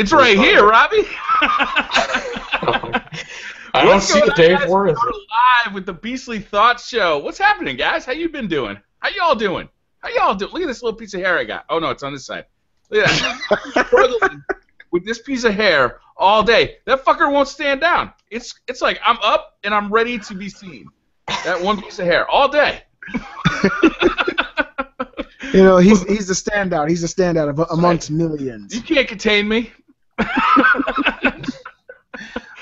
It's right here, Robbie. I don't see the day for it. Live with the Beastly Thoughts Show. What's happening, guys? How you been doing? How y'all doing? How y'all doing? Look at this little piece of hair I got. Oh no, it's on this side. Look at that. Struggling with this piece of hair all day. That fucker won't stand down. It's like I'm up and I'm ready to be seen. That one piece of hair all day. You know, he's the standout. He's the standout amongst millions. You can't contain me.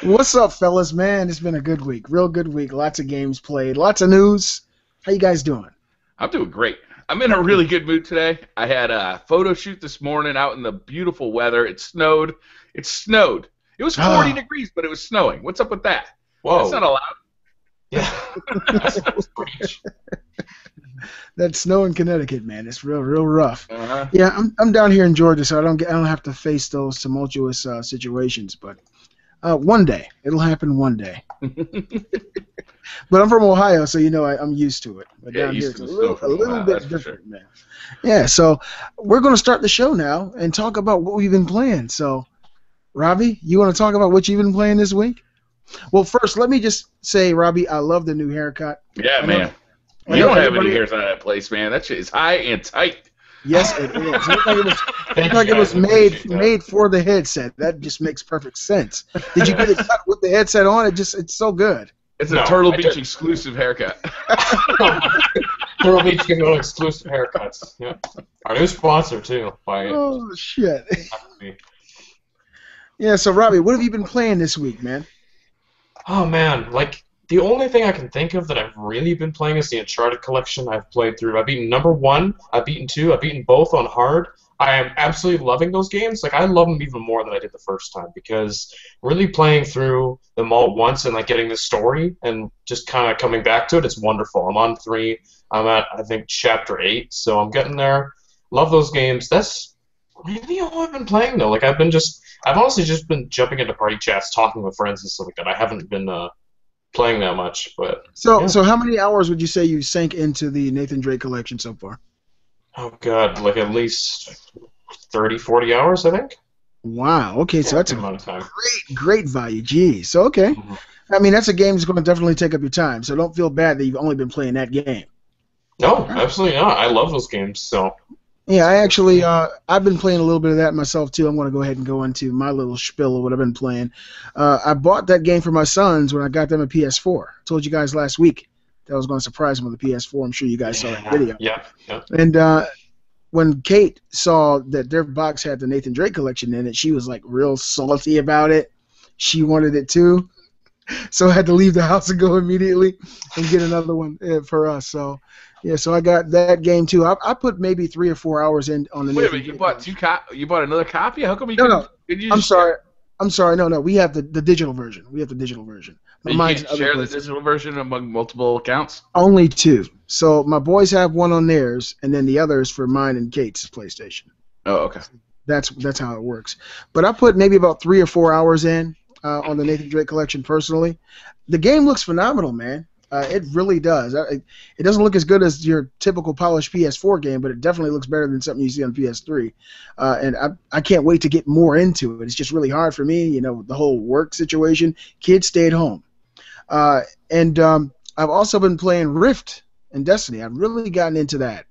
What's up, fellas? Man, it's been a good week. Real good week. Lots of games played. Lots of news. How you guys doing? I'm doing great. I'm in a really good mood today. I had a photo shoot this morning out in the beautiful weather. It snowed. It snowed. It was 40 degrees, but it was snowing. What's up with that? Whoa. That's not allowed. Yeah. That's strange. That snow in Connecticut, man, it's real rough. Uh-huh. Yeah, I'm down here in Georgia, so I don't have to face those tumultuous situations. But one day, it'll happen one day. But I'm from Ohio, so you know I'm used to it. But yeah, down here it's a little bit different, sure, man. Yeah, so we're going to start the show now and talk about what we've been playing. So, Robbie, you want to talk about what you've been playing this week? Well, first, let me just say, Robbie, I love the new haircut. Yeah, man. You don't have any hairs on that place, man. That shit is high and tight. Yes, it is. It looked like it was made for the headset. That just makes perfect sense. Did you get it cut with the headset on? It's so good. It's a Turtle Beach exclusive haircut. Turtle Beach can go exclusive haircuts. Yeah. Our new sponsor too. Oh shit. Yeah. So Robbie, what have you been playing this week, man? Oh man, like. The only thing I can think of that I've really been playing is the Uncharted collection I've played through. I've beaten number 1, I've beaten 2, I've beaten both on hard. I am absolutely loving those games. Like, I love them even more than I did the first time because really playing through them all at once and, like, getting the story and just kind of coming back to it, it's wonderful. I'm on 3. I'm at, I think, Chapter 8, so I'm getting there. Love those games. That's really all I've been playing, though. Like, I've honestly just been jumping into party chats, talking with friends and stuff like that. I haven't been, playing that much, but so yeah. So how many hours would you say you sank into the Nathan Drake collection so far? Oh god, like at least 30-40 hours, I think. Wow, okay, so that's a great value. Geez, so okay. Mm-hmm. I mean, that's a game that's going to definitely take up your time, so don't feel bad that you've only been playing that game. No, absolutely not. I love those games, so yeah, I actually, I've been playing a little bit of that myself, too. I'm going to go ahead and go into my little spiel of what I've been playing. I bought that game for my sons when I got them a PS4. I told you guys last week that I was going to surprise them with a PS4. I'm sure you guys saw that video. Yeah, yeah. And when Kate saw that their box had the Nathan Drake collection in it, she was, like, real salty about it. She wanted it, too. So I had to leave the house and go immediately and get another one for us. So, yeah, so I got that game too. I put maybe 3 or 4 hours in on the. Wait a minute, you bought you bought another copy? How come you? No. I'm sorry. No. We have the digital version. We have the digital version. But you can't share the digital version among multiple accounts? Only 2. So my boys have one on theirs, and then the other is for mine and Kate's PlayStation. Oh, okay. That's how it works. But I put maybe about 3 or 4 hours in. On the Nathan Drake collection personally. The game looks phenomenal, man. It really does. It doesn't look as good as your typical polished PS4 game, but it definitely looks better than something you see on PS3. And I can't wait to get more into it. It's just really hard for me, you know, the whole work situation. Kids stayed home. And I've also been playing Rift and Destiny. I've really gotten into that.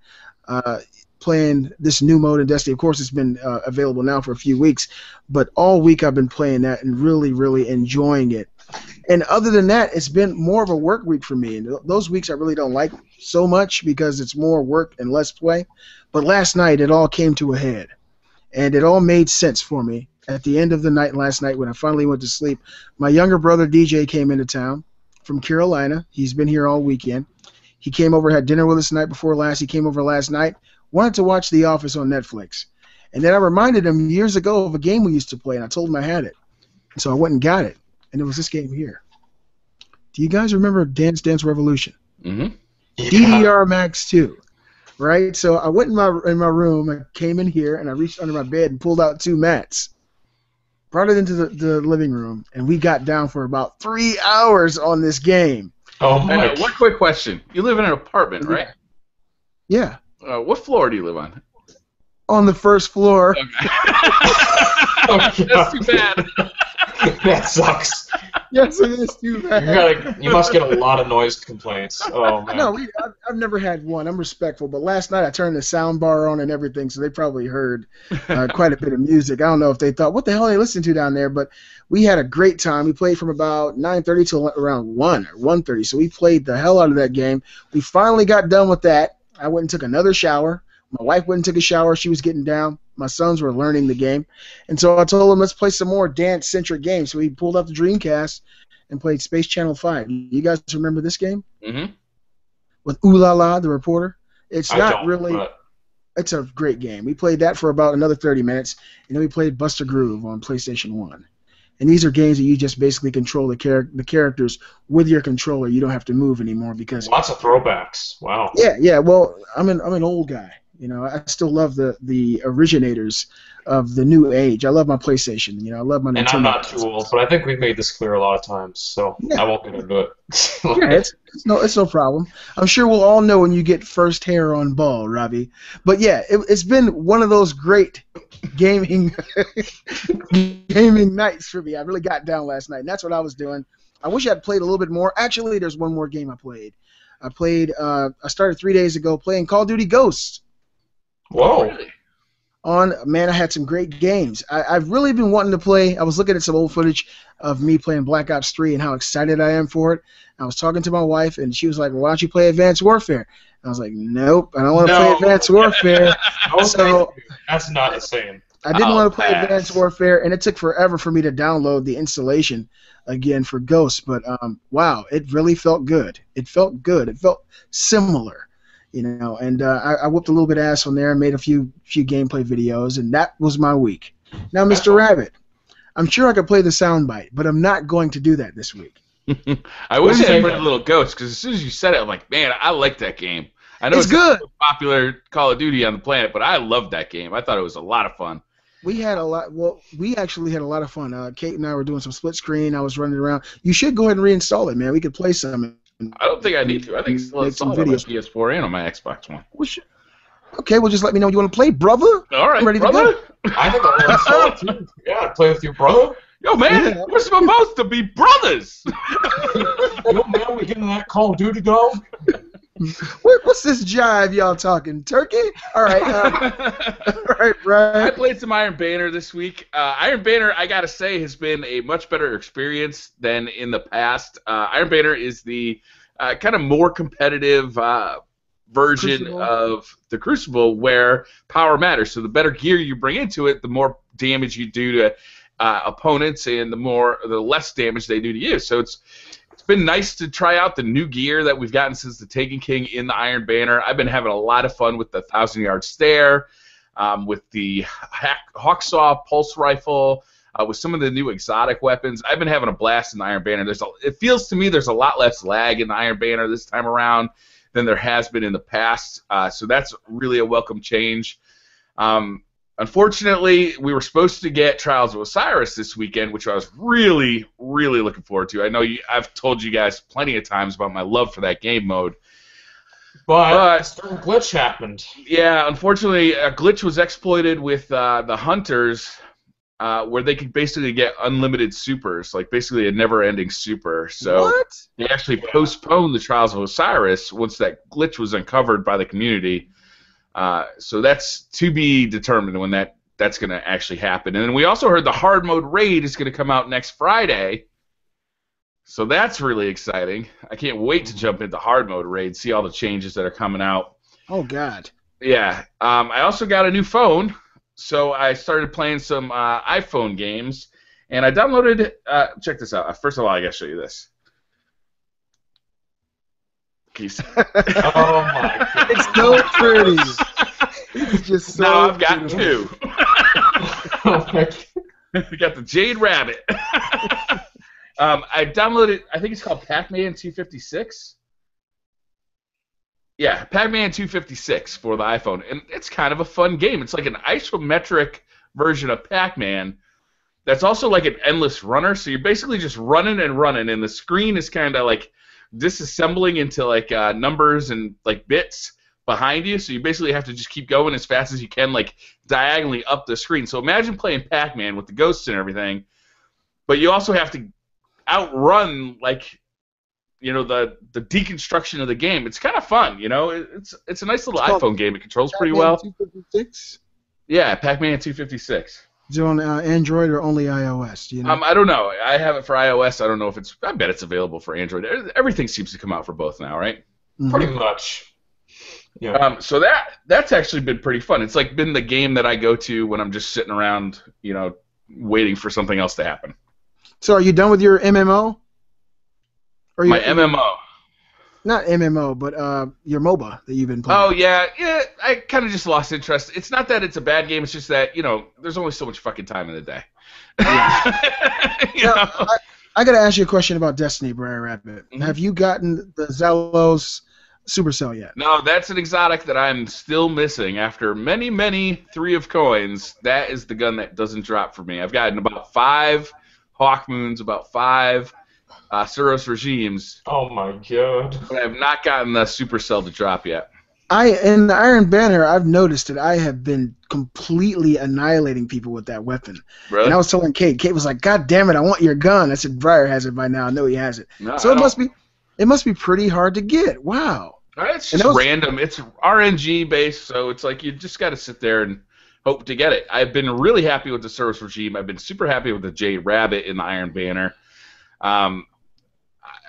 Playing this new mode in Destiny. Of course, it's been available now for a few weeks, but all week I've been playing that and really enjoying it. And other than that, it's been more of a work week for me. And those weeks I really don't like so much because it's more work and less play. But last night it all came to a head, and it all made sense for me. At the end of the night last night when I finally went to sleep, my younger brother DJ came into town from Carolina. He's been here all weekend. He came over, had dinner with us the night before last. He came over last night. Wanted to watch The Office on Netflix. And then I reminded him years ago of a game we used to play, and I told him I had it. And so I went and got it, and it was this game here. Do you guys remember Dance Dance Revolution? Mm-hmm. Yeah. DDR Max 2, right? So I went in my room, I came in here, and I reached under my bed and pulled out 2 mats, brought it into the living room, and we got down for about 3 hours on this game. Oh, my. One quick question. You live in an apartment, right? Yeah. What floor do you live on? On the first floor. Okay. That's too bad. That sucks. Yes, it is too bad. You must get a lot of noise complaints. Oh man. No, I've never had one. I'm respectful, but last night I turned the sound bar on and everything, so they probably heard quite a bit of music. I don't know if they thought, what the hell are they listening to down there? But we had a great time. We played from about 9:30 till around 1 or 1:30, so we played the hell out of that game. We finally got done with that. I went and took another shower. My wife went and took a shower. She was getting down. My sons were learning the game. And so I told them, let's play some more dance-centric games. So we pulled out the Dreamcast and played Space Channel 5. You guys remember this game? Mm-hmm. With Ooh La La, the reporter? It's not really... It's a great game. We played that for about another 30 minutes, and then we played Buster Groove on PlayStation 1. And these are games that you just basically control the characters with your controller. You don't have to move anymore because... Lots of throwbacks. Wow. Yeah. Well, I'm an old guy. You know, I still love the originators of the new age. I love my PlayStation. You know, I love my Nintendo. And I'm not too old, but I think we've made this clear a lot of times, so yeah. I won't get into it. Yeah, it's no problem. I'm sure we'll all know when you get first hair on ball, Robbie. But yeah, it's been one of those great gaming nights for me. I really got down last night, and that's what I was doing. I wish I'd played a little bit more. Actually, there's one more game I played. I started 3 days ago playing Call of Duty Ghosts. Whoa! Really? Man, I had some great games. I've really been wanting to play. I was looking at some old footage of me playing Black Ops 3 and how excited I am for it. I was talking to my wife, and she was like, well, "Why don't you play Advanced Warfare?" And I was like, "Nope, I don't want to play Advanced Warfare." So that's not the same. I didn't want to play Advanced Warfare, and it took forever for me to download the installation again for Ghosts. But wow, it really felt good. It felt good. It felt similar. You know, and I whooped a little bit of ass on there and made a few gameplay videos, and that was my week. Now, Mr. Rabbit, I'm sure I could play the soundbite, but I'm not going to do that this week. I wish I played Little Ghost, because as soon as you said it, I'm like, man, I like that game. I know it's good. The popular Call of Duty on the planet, but I loved that game. I thought it was a lot of fun. We actually had a lot of fun. Kate and I were doing some split screen. I was running around. You should go ahead and reinstall it, man. We could play some. I don't think I need to. I think it's still installed on my PS4 and on my Xbox One. Okay, well, just let me know when you want to play, brother. All right, brother. I think I'll install it too. Yeah, I'll play with you, brother. Yo, man, we're supposed to be brothers. Yo, man, we getting that Call of Duty dog? What's this jive y'all talking? Turkey? All right. I played some Iron Banner this week. Iron Banner, I got to say, has been a much better experience than in the past. Iron Banner is the kind of more competitive version of the Crucible where power matters. So the better gear you bring into it, the more damage you do to opponents and the less damage they do to you. So it's been nice to try out the new gear that we've gotten since the Taken King in the Iron Banner. I've been having a lot of fun with the 1,000-yard stare, with the Hawksaw pulse rifle, with some of the new exotic weapons. I've been having a blast in the Iron Banner. It feels to me there's a lot less lag in the Iron Banner this time around than there has been in the past, so that's really a welcome change. Unfortunately, we were supposed to get Trials of Osiris this weekend, which I was really, really looking forward to. I know I've told you guys plenty of times about my love for that game mode. But a certain glitch happened. Yeah, unfortunately, a glitch was exploited with the Hunters where they could basically get unlimited supers, like basically a never-ending super. So they actually postponed the Trials of Osiris once that glitch was uncovered by the community. So that's to be determined when that's going to actually happen. And then we also heard the hard mode raid is going to come out next Friday. So that's really exciting. I can't wait to jump into hard mode raid, see all the changes that are coming out. Oh, God. Yeah. I also got a new phone, so I started playing some iPhone games. And I downloaded check this out. First of all, I got to show you this. Oh my God. It's so pretty. It's just so now I've got two. We got the Jade Rabbit. I downloaded, I think it's called Pac-Man 256. Yeah, Pac-Man 256 for the iPhone. And it's kind of a fun game. It's like an isometric version of Pac-Man that's also like an endless runner. So you're basically just running and running, and the screen is kind of like disassembling into like numbers and like bits, behind you, so you basically have to just keep going as fast as you can, like diagonally up the screen. So imagine playing Pac-Man with the ghosts and everything, but you also have to outrun, like, you know, the deconstruction of the game. It's kind of fun, you know. It's a nice little iPhone game. It controls pretty well. Pac-Man 256? Yeah, Pac-Man 256. Is it on Android or only iOS? Do you know? I don't know. I have it for iOS. I don't know if it's. I bet it's available for Android. Everything seems to come out for both now, right? Mm-hmm. Pretty much. Yeah. So that's actually been pretty fun. It's like been the game that I go to when I'm just sitting around, you know, waiting for something else to happen. So are you done with your MMO? Or my MMO. Not MMO, but your MOBA that you've been playing. Oh, yeah, I kind of just lost interest. It's not that it's a bad game. It's just that, you know, there's only so much fucking time in the day. Yeah. I got to ask you a question about Destiny, Briar Rabbit. Mm-hmm. Have you gotten the Zalos Supercell yet? No, that's an exotic that I'm still missing. After many, many three of coins, that is the gun that doesn't drop for me. I've gotten about 5 Hawk Moons, about 5... Suros regimes. Oh my god! But I have not gotten the Supercell to drop yet. In the Iron Banner, I've noticed that I have been completely annihilating people with that weapon. Really? And I was telling Kate. Kate was like, "God damn it, I want your gun." I said, "Briar has it by now. I know he has it." No, so it must be pretty hard to get. Wow. It's just random. It's RNG based, so it's like you just got to sit there and hope to get it. I've been really happy with the Suros regime. I've been super happy with the Jade Rabbit in the Iron Banner.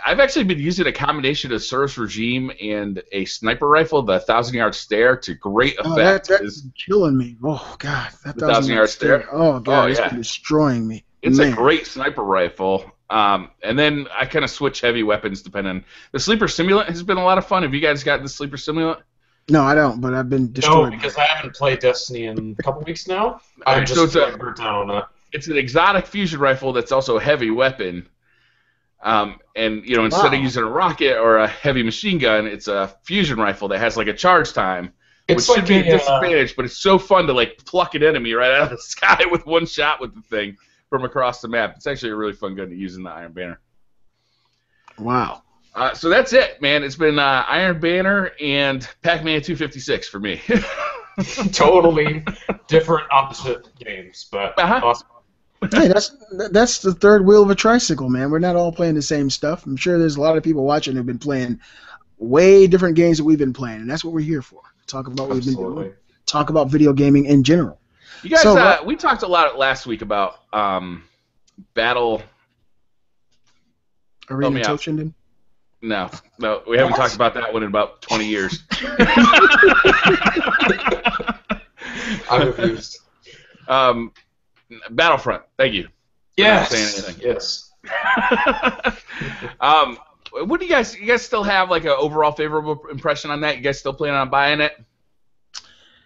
I've actually been using a combination of Suros Regime and a sniper rifle, the 1,000 Yard Stare, to great effect. Oh, that's killing me. Oh, God. That 1,000 Yard Stare. Oh, God. Oh, yeah. It's been destroying me. It's a great sniper rifle. And then I kind of switch heavy weapons depending. The Sleeper Simulant has been a lot of fun. Have you guys gotten the Sleeper Simulant? No, I don't, but I've been destroyed. No, because I haven't played Destiny in a couple weeks now. I just burnt down on that. It's an exotic fusion rifle that's also a heavy weapon. And, you know, instead of using a rocket or a heavy machine gun, it's a fusion rifle that has, like, a charge time, which should be a disadvantage, but it's so fun to, like, pluck an enemy right out of the sky with one shot with the thing from across the map. It's actually a really fun gun to use in the Iron Banner. Wow. So that's it, man. It's been Iron Banner and Pac-Man 256 for me. Totally different opposite games, but awesome. Hey, that's the third wheel of a tricycle, man. We're not all playing the same stuff. I'm sure there's a lot of people watching who've been playing way different games that we've been playing, and that's what we're here for. Talk about what we've been doing. Talk about video gaming in general. You guys, so, we talked a lot last week about Battle Arena Toshinden. No, we haven't talked about that one in about 20 years. I'm confused. Battlefront, thank you. Yes. Not saying anything. Yes. What do you guys? You guys still have like an overall favorable impression on that? You guys still planning on buying it?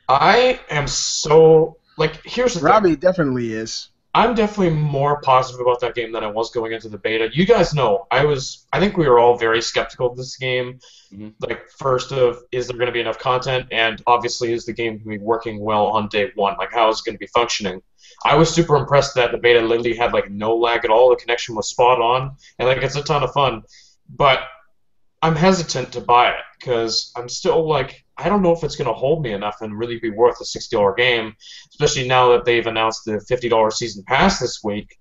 I am so like. Here's the thing. Robbie definitely is. I'm definitely more positive about that game than I was going into the beta. You guys know I was. I think we were all very skeptical of this game. Mm-hmm. Like first of, is there going to be enough content? And obviously, is the game going to be working well on day one? Like how is it going to be functioning? I was super impressed that the beta literally had like no lag at all. The connection was spot on, and like it's a ton of fun. But I'm hesitant to buy it because I'm still like I don't know if it's gonna hold me enough and really be worth a $60 game, especially now that they've announced the $50 season pass this week,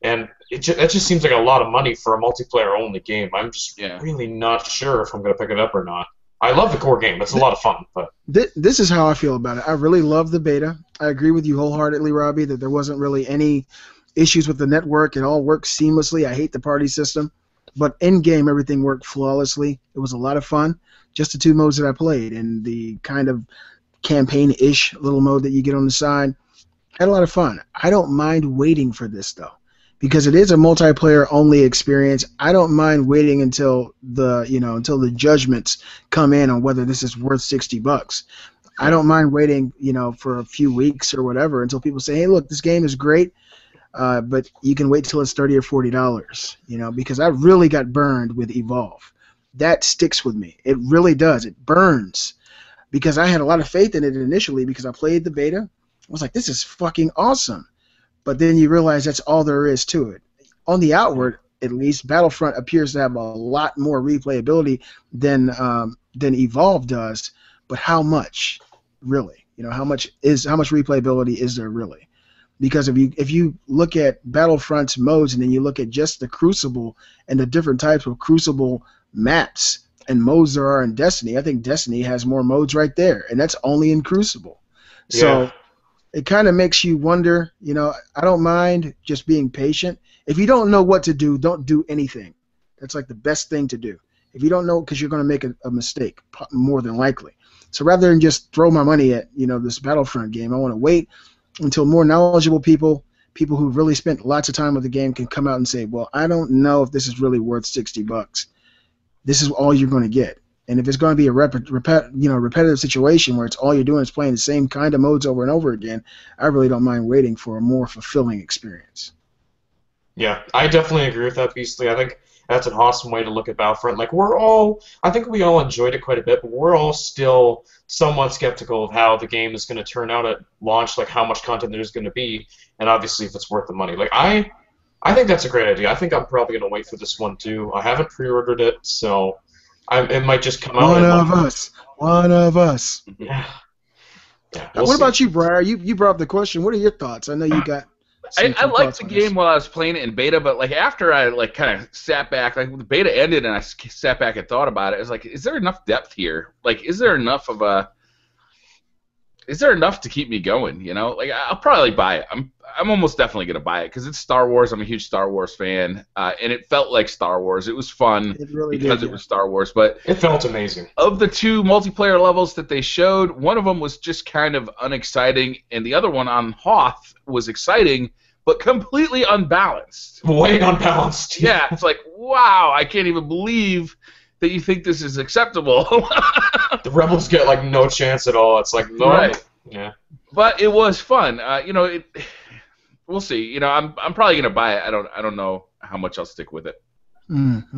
and that just seems like a lot of money for a multiplayer only game. I'm just really not sure if I'm gonna pick it up or not. I love the core game. It's a lot of fun. But this is how I feel about it. I really love the beta. I agree with you wholeheartedly, Robbie, that there wasn't really any issues with the network. It all worked seamlessly. I hate the party system. But in-game, everything worked flawlessly. It was a lot of fun. Just the 2 modes that I played and the kind of campaign-ish little mode that you get on the side. I had a lot of fun. I don't mind waiting for this, though, because it is a multiplayer-only experience. I don't mind waiting until the judgments come in on whether this is worth $60. I don't mind waiting for a few weeks or whatever until people say, hey, look, this game is great, but you can wait till it's $30 or $40. Because I really got burned with Evolve. That sticks with me. It really does. It burns because I had a lot of faith in it initially because I played the beta. I was like, this is fucking awesome. But then you realize that's all there is to it. On the outward, at least, Battlefront appears to have a lot more replayability than Evolve does. but how much really? You know, how much replayability is there really? Because if you look at Battlefront's modes and then you look at just the Crucible and the different types of Crucible maps and modes there are in Destiny, I think Destiny has more modes right there, and that's only in Crucible. Yeah. So it kind of makes you wonder, you know, I don't mind just being patient. If you don't know what to do, don't do anything. That's like the best thing to do. If you don't know, because you're going to make a mistake, more than likely. So rather than just throw my money at, you know, this Battlefront game, I want to wait until more knowledgeable people who really spent lots of time with the game can come out and say, well, I don't know if this is really worth $60. This is all you're going to get. And if it's going to be a repetitive situation where it's all you're doing is playing the same kind of modes over and over again, I really don't mind waiting for a more fulfilling experience. Yeah, I definitely agree with that, Beastly. I think that's an awesome way to look at Battlefront. Like, I think we all enjoyed it quite a bit, but we're all still somewhat skeptical of how the game is going to turn out at launch, like how much content there's going to be, and obviously if it's worth the money. Like, I think that's a great idea. I think I'm probably going to wait for this one, too. I haven't pre-ordered it, so it might just come out. One of us. Yeah. Yeah, we'll what see. About you, Briar? You brought up the question. What are your thoughts? I know you got... I liked the game while I was playing it in beta, but like after I like kind of sat back, like the beta ended and I sat back and thought about it. I was like, is there enough depth here? Like, is there enough to keep me going? You know, like I'll probably buy it. I'm almost definitely gonna buy it because it's Star Wars. I'm a huge Star Wars fan, and it felt like Star Wars. It was fun because it was Star Wars, but it felt amazing. Of the two multiplayer levels that they showed, one of them was just kind of unexciting, and the other one on Hoth was exciting but completely unbalanced. Way unbalanced. Yeah, it's like wow, I can't even believe that you think this is acceptable. The Rebels get like no chance at all. It's like no. Right. Yeah. But it was fun. You know it. We'll see. You know, I'm probably gonna buy it. I don't know how much I'll stick with it.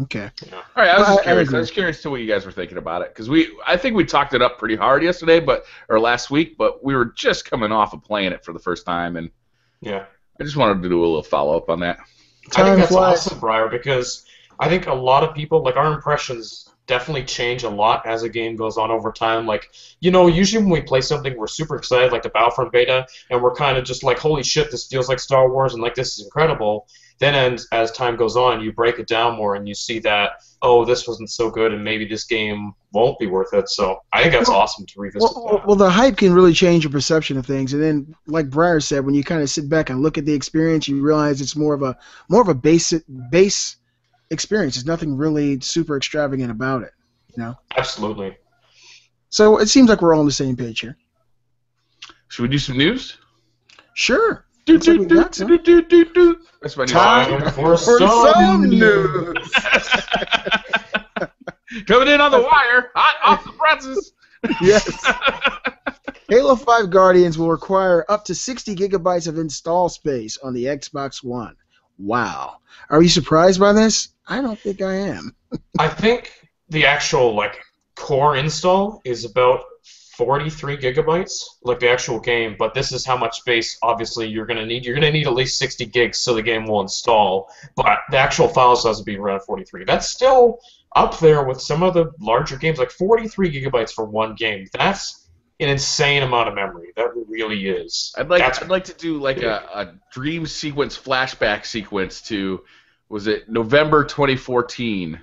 Okay. Yeah. All right. I was curious to what you guys were thinking about it because I think we talked it up pretty hard last week, but we were just coming off of playing it for the first time, and yeah, I just wanted to do a little follow up on that. I think that's awesome, Briar, because I think a lot of people like our impressions definitely change a lot as a game goes on over time. Like, you know, usually when we play something, we're super excited, like the Battlefront beta, and we're kind of just like, holy shit, this feels like Star Wars, and like, this is incredible. Then as time goes on, you break it down more, and you see that, oh, this wasn't so good, and maybe this game won't be worth it. So I think that's awesome to revisit that. Well, the hype can really change your perception of things, and then, like Briar said, when you kind of sit back and look at the experience, you realize it's more of a base experience. There's nothing really super extravagant about it, you know? Absolutely. So it seems like we're all on the same page here. Should we do some news? Sure. Do. That's my time for some news. Coming in on the wire, hot off the presses. Yes. Halo 5 Guardians will require up to 60 gigabytes of install space on the Xbox One. Wow. Are you surprised by this? I don't think I am. I think the actual like core install is about 43 gigabytes, like the actual game, but this is how much space obviously you're going to need. You're going to need at least 60 gigs so the game will install, but the actual file size will be around 43. That's still up there with some of the larger games, like 43 gigabytes for one game. That's an insane amount of memory. That really is. I'd like to do like a dream sequence, flashback sequence to, was it November 2014,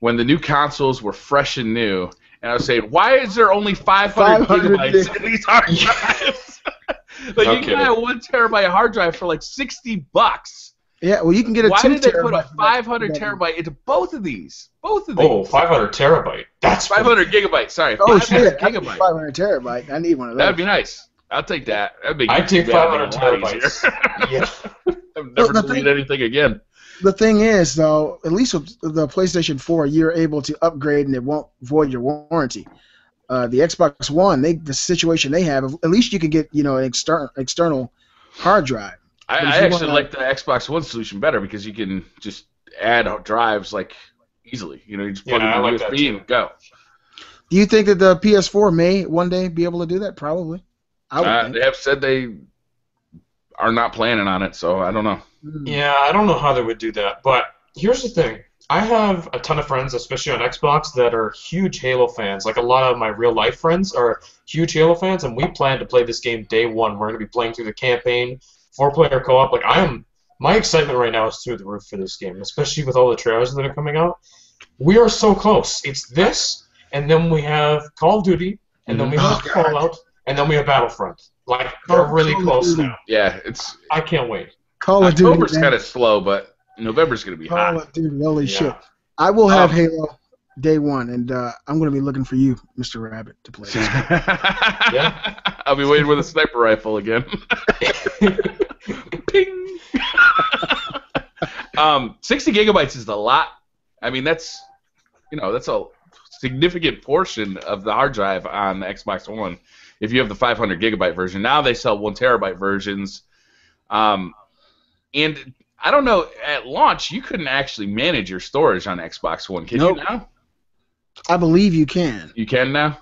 when the new consoles were fresh and new, and I was saying, why is there only 500 gigabytes in these hard drives? Like no, you can buy a 1 terabyte hard drive for like $60. Yeah, well you can get a 2 terabyte. Why did they put a 500 terabyte into both of these? Both of these. Oh, 500 terabyte. That's 500 gigabyte. Sorry. Oh shit. 500 terabyte. I need one of those. That'd be nice. I'll take that. That'd be. I'd take 500 terabytes. Yeah. I've never deleted anything again. The thing is, though, at least with the PlayStation 4, you're able to upgrade and it won't void your warranty. The Xbox One, the situation they have, at least you can get an external hard drive. I actually like the Xbox One solution better because you can just add drives like easily. You know, you just plug in the USB and go. Do you think that the PS4 may one day be able to do that? Probably. I would think. They have said they are not planning on it, so I don't know. Yeah, I don't know how they would do that. But here's the thing. I have a ton of friends, especially on Xbox, that are huge Halo fans. Like, a lot of my real-life friends are huge Halo fans, and we plan to play this game day one. We're going to be playing through the campaign, 4-player co-op. Like, my excitement right now is through the roof for this game, especially with all the trailers that are coming out. We are so close. It's this, and then we have Call of Duty, and then we have Fallout, and then we have Battlefront. Like, we're really close now. Yeah, it's... I can't wait. Call of Duty. October's kind of slow, but... November's going to be hot. Oh, dude, holy shit. I will have Halo day one, and I'm going to be looking for you, Mr. Rabbit, to play. Yeah. I'll be waiting with a sniper rifle again. Ping! 60 gigabytes is a lot. I mean, that's, you know, that's a significant portion of the hard drive on the Xbox One if you have the 500 gigabyte version. Now they sell 1 terabyte versions. And... I don't know, at launch, you couldn't actually manage your storage on Xbox One, can you now? I believe you can. You can now? Yeah.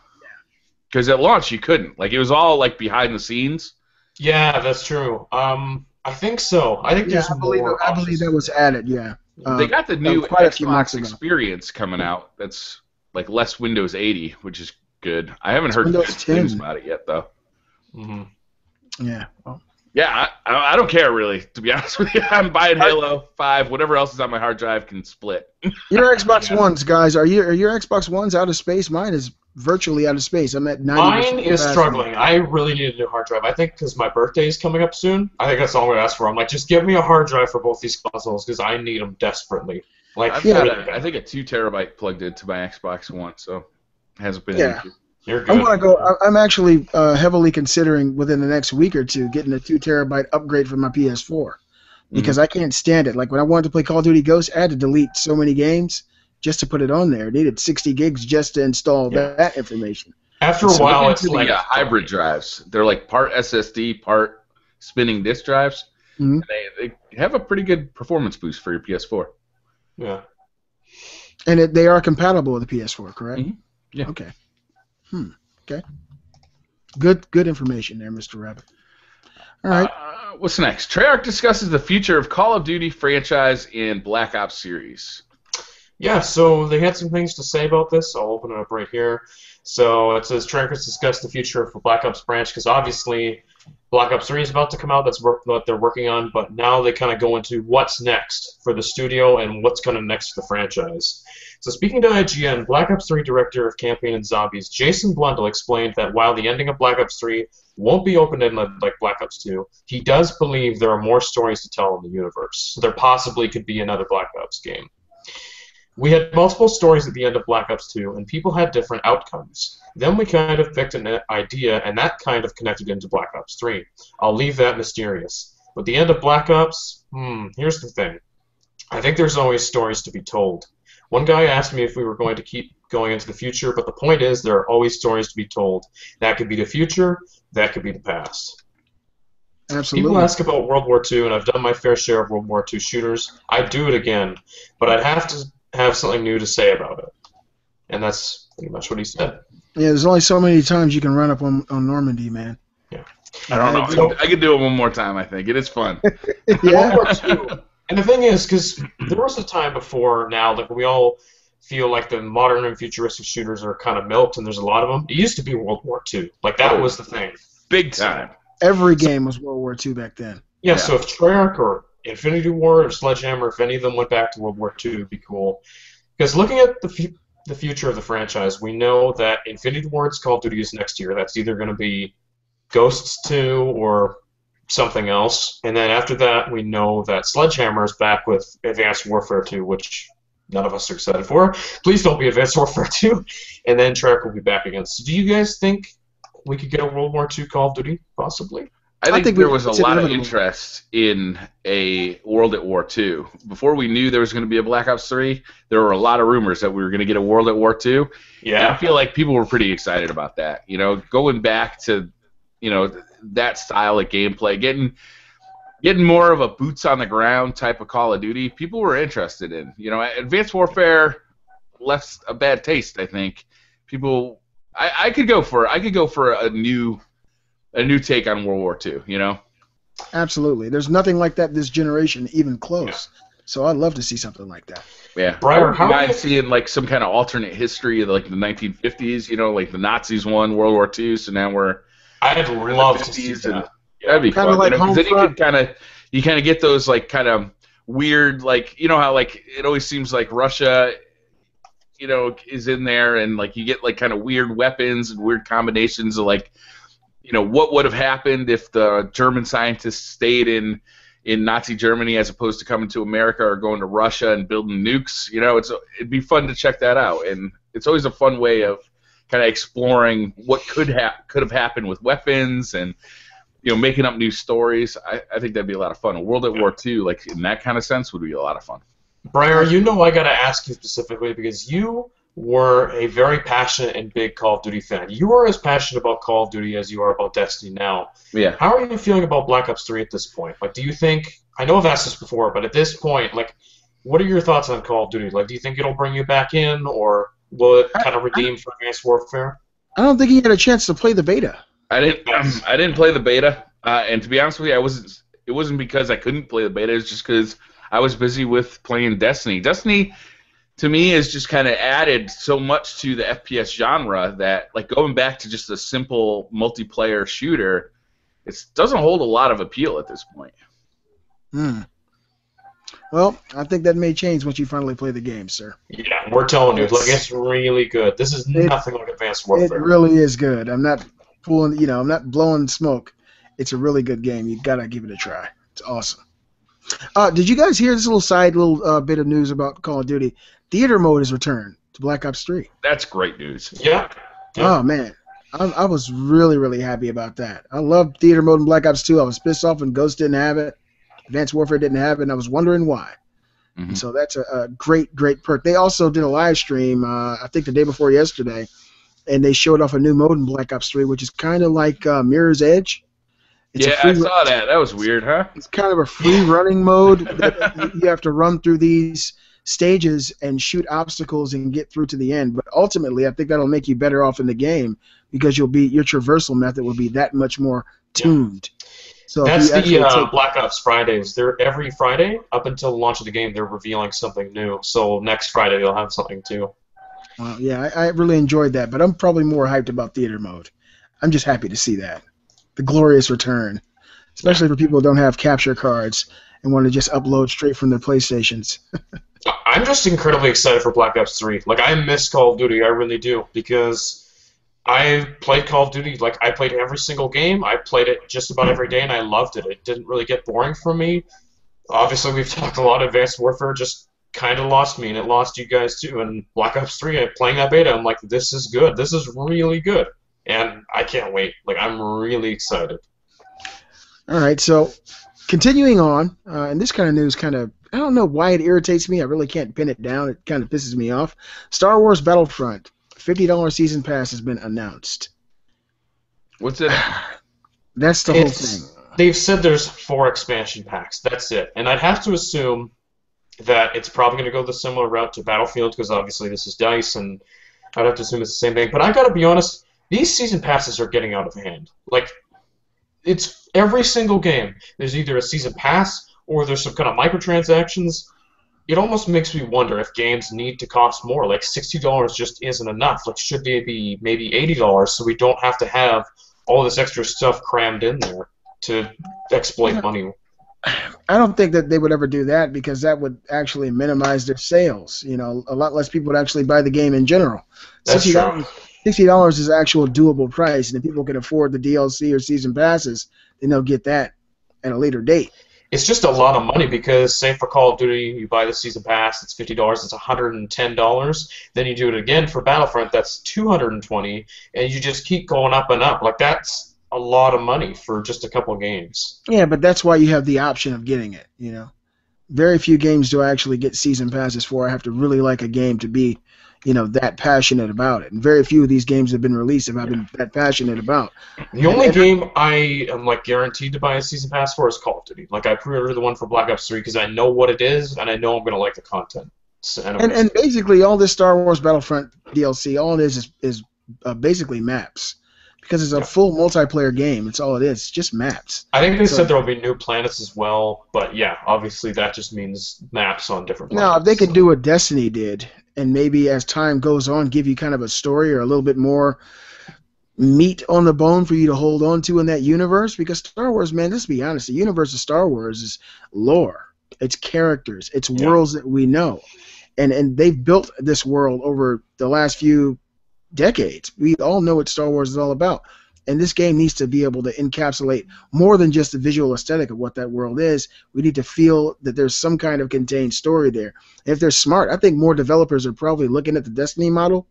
Because at launch, you couldn't. Like, it was all, like, behind the scenes. Yeah, that's true. I think so. I think there's more. I believe that was added, yeah. They got the new Xbox Experience coming out that's, like, less Windows 80, which is good. I haven't heard good things about it yet, though. Mm-hmm. Yeah, well. Yeah, I don't care, really, to be honest with you. I'm buying Halo 5. Whatever else is on my hard drive can split. Your Xbox Ones, guys, are your Xbox Ones out of space? Mine is virtually out of space. I'm at 90%. Mine is struggling. I really need a new hard drive. I think because my birthday is coming up soon, I think that's all I'm going to ask for. I'm like, just give me a hard drive for both these consoles because I need them desperately. Like, I've got I think a 2 terabyte plugged into my Xbox One, so it hasn't been an issue. I'm gonna go. I'm actually heavily considering within the next week or two getting a 2 terabyte upgrade for my PS4 because I can't stand it. Like when I wanted to play Call of Duty Ghosts, I had to delete so many games just to put it on there. It needed 60 gigs just to install that information. After a while, it's like hybrid drives. They're like part SSD, part spinning disk drives. Mm-hmm. And they have a pretty good performance boost for your PS4. Yeah. And they are compatible with the PS4, correct? Mm-hmm. Yeah. Okay. Okay. Good information there, Mr. Rabbit. All right. What's next? Treyarch discusses the future of Call of Duty franchise and Black Ops series. Yeah, so they had some things to say about this. I'll open it up right here. So it says Treyarch has discussed the future for Black Ops branch because obviously Black Ops 3 is about to come out. That's what they're working on. But now they kind of go into what's next for the studio and what's kind of next for the franchise. So speaking to IGN, Black Ops 3 director of Campaign and Zombies, Jason Blundell, explained that while the ending of Black Ops 3 won't be open-ended like Black Ops 2, he does believe there are more stories to tell in the universe. So there possibly could be another Black Ops game. We had multiple stories at the end of Black Ops 2, and people had different outcomes. Then we kind of picked an idea, and that kind of connected into Black Ops 3. I'll leave that mysterious. But the end of Black Ops, here's the thing. I think there's always stories to be told. One guy asked me if we were going to keep going into the future, but the point is there are always stories to be told. That could be the future, that could be the past. Absolutely. People ask about World War II, and I've done my fair share of World War II shooters. I'd do it again, but I'd have to have something new to say about it. And that's pretty much what he said. Yeah, there's only so many times you can run up on Normandy, man. Yeah. I don't know. I could do it one more time, I think. It is fun. Yeah. World War II. And the thing is, because there was a time before now that we all feel like the modern and futuristic shooters are kind of milked, and there's a lot of them. It used to be World War II. Like, that was the thing. Big time. Every game was World War II back then. Yeah, so if Treyarch or Infinity War or Sledgehammer, if any of them went back to World War II, it would be cool. Because looking at the future of the franchise, we know that Infinity War's Call of Duty is next year. That's either going to be Ghosts 2 or something else, and then after that we know that Sledgehammer is back with Advanced Warfare 2, which none of us are excited for. Please don't be Advanced Warfare 2, and then Treyarch will be back again. So do you guys think we could get a World War II Call of Duty, possibly? I think there was a lot of interest in a World at War 2. Before we knew there was going to be a Black Ops 3, there were a lot of rumors that we were going to get a World at War 2. Yeah. And I feel like people were pretty excited about that. You know, going back to that style of gameplay, getting more of a boots on the ground type of Call of Duty, people were interested in. You know, Advanced Warfare left a bad taste, I think. People, I could go for a new take on World War II. You know, absolutely. There's nothing like that this generation, even close. Yeah. So I'd love to see something like that. Yeah, Brian, I wouldn't mind seeing like some kind of alternate history of like the 1950s. You know, like the Nazis won World War II, so now we're. I'd love to see that. And, yeah, that'd be kinda fun. Like you know, then you kind of get those like kind of weird like you know how like it always seems like Russia. You know, is in there, and like you get like kind of weird weapons and weird combinations of like, you know, what would have happened if the German scientists stayed in Nazi Germany as opposed to coming to America or going to Russia and building nukes. You know, it'd be fun to check that out, and it's always a fun way of kind of exploring what could have happened with weapons and you know making up new stories. I think that'd be a lot of fun. A World at War II, like in that kind of sense, would be a lot of fun. Briar, you know I gotta ask you specifically because you were a very passionate and big Call of Duty fan. You are as passionate about Call of Duty as you are about Destiny now. Yeah. How are you feeling about Black Ops 3 at this point? Like, do you think? I know I've asked this before, but at this point, like, what are your thoughts on Call of Duty? Like, do you think it'll bring you back in, or will it kind of redeem for Advanced Warfare? I don't think he had a chance to play the beta. I didn't play the beta, and to be honest with you, I wasn't. It wasn't because I couldn't play the beta. It's just because. I was busy with playing Destiny. Destiny, to me, has just kind of added so much to the FPS genre that, like, going back to just a simple multiplayer shooter, it doesn't hold a lot of appeal at this point. Hmm. Well, I think that may change once you finally play the game, sir. Yeah, we're telling you, like, it's really good. This is nothing like Advanced Warfare. It really is good. I'm not pulling, you know, I'm not blowing smoke. It's a really good game. You gotta give it a try. It's awesome. Did you guys hear this little bit of news about Call of Duty? Theater mode is returned to Black Ops 3. That's great news. Yeah. Oh, man. I was really, really happy about that. I loved theater mode in Black Ops 2. I was pissed off when Ghost didn't have it. Advanced Warfare didn't have it, and I was wondering why. Mm-hmm. So that's a great, great perk. They also did a live stream, I think the day before yesterday, and they showed off a new mode in Black Ops 3, which is kind of like Mirror's Edge. Yeah, I saw that. That was weird, huh? It's kind of a free running mode. You have to run through these stages and shoot obstacles and get through to the end. But ultimately, I think that'll make you better off in the game because your traversal method will be that much more tuned. Yeah. So that's the Black Ops Fridays. They're every Friday up until the launch of the game. They're revealing something new. So next Friday they'll have something too. Well, yeah, I really enjoyed that, but I'm probably more hyped about theater mode. I'm just happy to see that. The glorious return, especially for people who don't have capture cards and want to just upload straight from their PlayStations. I'm just incredibly excited for Black Ops 3. Like, I miss Call of Duty. I really do, because I played Call of Duty. Like, I played every single game. I played it just about every day, and I loved it. It didn't really get boring for me. Obviously, we've talked a lot. Advanced Warfare just kind of lost me, and it lost you guys too. And Black Ops 3, I'm playing that beta. I'm like, this is good. This is really good. And I can't wait. Like, I'm really excited. All right, so continuing on, and this kind of news kind of, I don't know why it irritates me. I really can't pin it down. It kind of pisses me off. Star Wars Battlefront, $50 season pass has been announced. What's it? That's the whole thing. They've said there's 4 expansion packs. That's it. And I'd have to assume that it's probably going to go the similar route to Battlefield because obviously this is DICE, and I'd have to assume it's the same thing. But I've got to be honest. These season passes are getting out of hand. Like, it's every single game. There's either a season pass or there's some kind of microtransactions. It almost makes me wonder if games need to cost more. Like, $60 just isn't enough. Like, should they be maybe $80 so we don't have to have all this extra stuff crammed in there to exploit money? I don't think that they would ever do that because that would actually minimize their sales. You know, a lot less people would actually buy the game in general. That's true. $60 is actual doable price, and if people can afford the DLC or season passes, then they'll get that at a later date. It's just a lot of money because, say, for Call of Duty, you buy the season pass, it's $50, it's $110. Then you do it again for Battlefront, that's $220, and you just keep going up and up. Like, that's a lot of money for just a couple games. Yeah, but that's why you have the option of getting it, you know. Very few games do I actually get season passes for. I have to really like a game to be, you know, that passionate about it. And very few of these games have been released if I've been that passionate about. The only game I am, like, guaranteed to buy a season pass for is Call of Duty. Like, I pre-ordered the one for Black Ops 3 because I know what it is, and I know I'm going to like the content. So, and basically all this Star Wars Battlefront DLC, all it is basically maps. because it's a full multiplayer game. It's all it is. It's just maps. I think they said there will be new planets as well, but yeah, obviously that just means maps on different planets. Now, if they could do what Destiny did, and maybe as time goes on give you kind of a story or a little bit more meat on the bone for you to hold on to in that universe, because Star Wars, man, let's be honest, the universe of Star Wars is lore. It's characters. It's worlds that we know. And they've built this world over the last few decades. We all know what Star Wars is all about. And this game needs to be able to encapsulate more than just the visual aesthetic of what that world is. We need to feel that there's some kind of contained story there. And if they're smart, I think more developers are probably looking at the Destiny model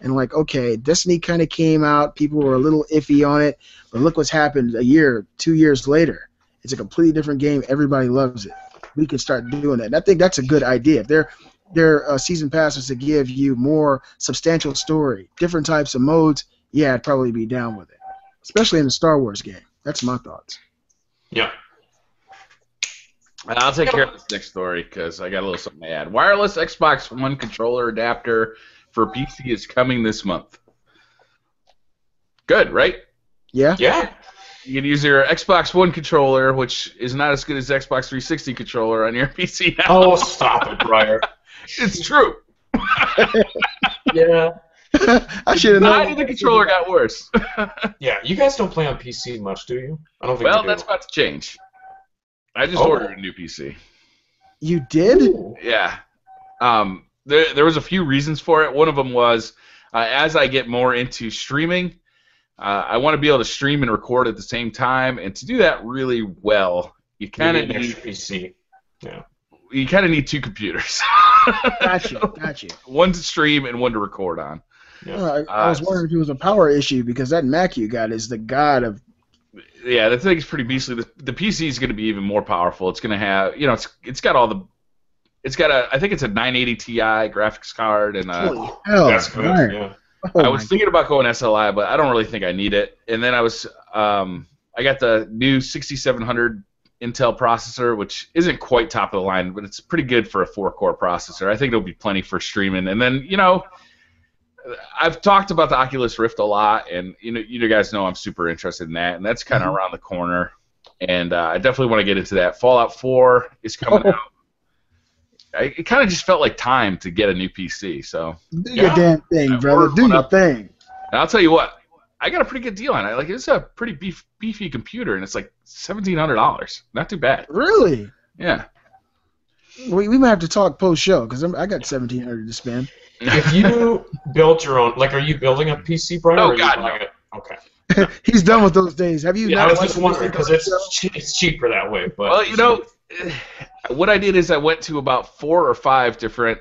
and like, okay, Destiny kind of came out. People were a little iffy on it. But look what's happened a year, 2 years later. It's a completely different game. Everybody loves it. We can start doing that. And I think that's a good idea. If their season passes to give you more substantial story, different types of modes, yeah, I'd probably be down with it, especially in the Star Wars game. That's my thoughts. Yeah. And I'll take care of this next story because I got a little something to add. Wireless Xbox One controller adapter for PC is coming this month. Good, right? Yeah. Yeah. You can use your Xbox One controller, which is not as good as the Xbox 360 controller, on your PC now. Oh, stop it, Briar. It's true. Yeah. I should have known. The controller got worse. Yeah, you guys don't play on PC much, do you? I don't think you do. Well, that's about to change. I just ordered a new PC. You did? Ooh. Yeah. There was a few reasons for it. One of them was as I get more into streaming, I want to be able to stream and record at the same time, and to do that really well, you kind of need an extra PC. Yeah. You kind of need two computers. Gotcha. One to stream and one to record on. Yeah. I was wondering if it was a power issue because that Mac you got is the god of. Yeah, that thing's pretty beastly. The PC is going to be even more powerful. It's going to have, you know, it's got all the. It's got a, I think it's a 980 Ti graphics card and. That's good. Yeah. Oh, I was thinking about going SLI, but I don't really think I need it. And then I was, I got the new 6700 Intel processor, which isn't quite top of the line, but it's pretty good for a 4-core processor. I think it'll be plenty for streaming. And then, you know, I've talked about the Oculus Rift a lot, and you guys know I'm super interested in that, and that's kind of around the corner. And I definitely want to get into that. Fallout 4 is coming out. It kind of just felt like time to get a new PC. So do your damn thing, brother. Do your thing. And I'll tell you what, I got a pretty good deal on it. Like it's a pretty beefy computer, and it's like $1,700. Not too bad. Really? Yeah. We might have to talk post show because I got $1,700 to spend. If you built your own, like, are you building a PC, Brian? Oh God, no. Okay. He's done with those days. Have you? Yeah, I was just wondering because it's cheaper that way. But well, you know. What I did is I went to about 4 or 5 different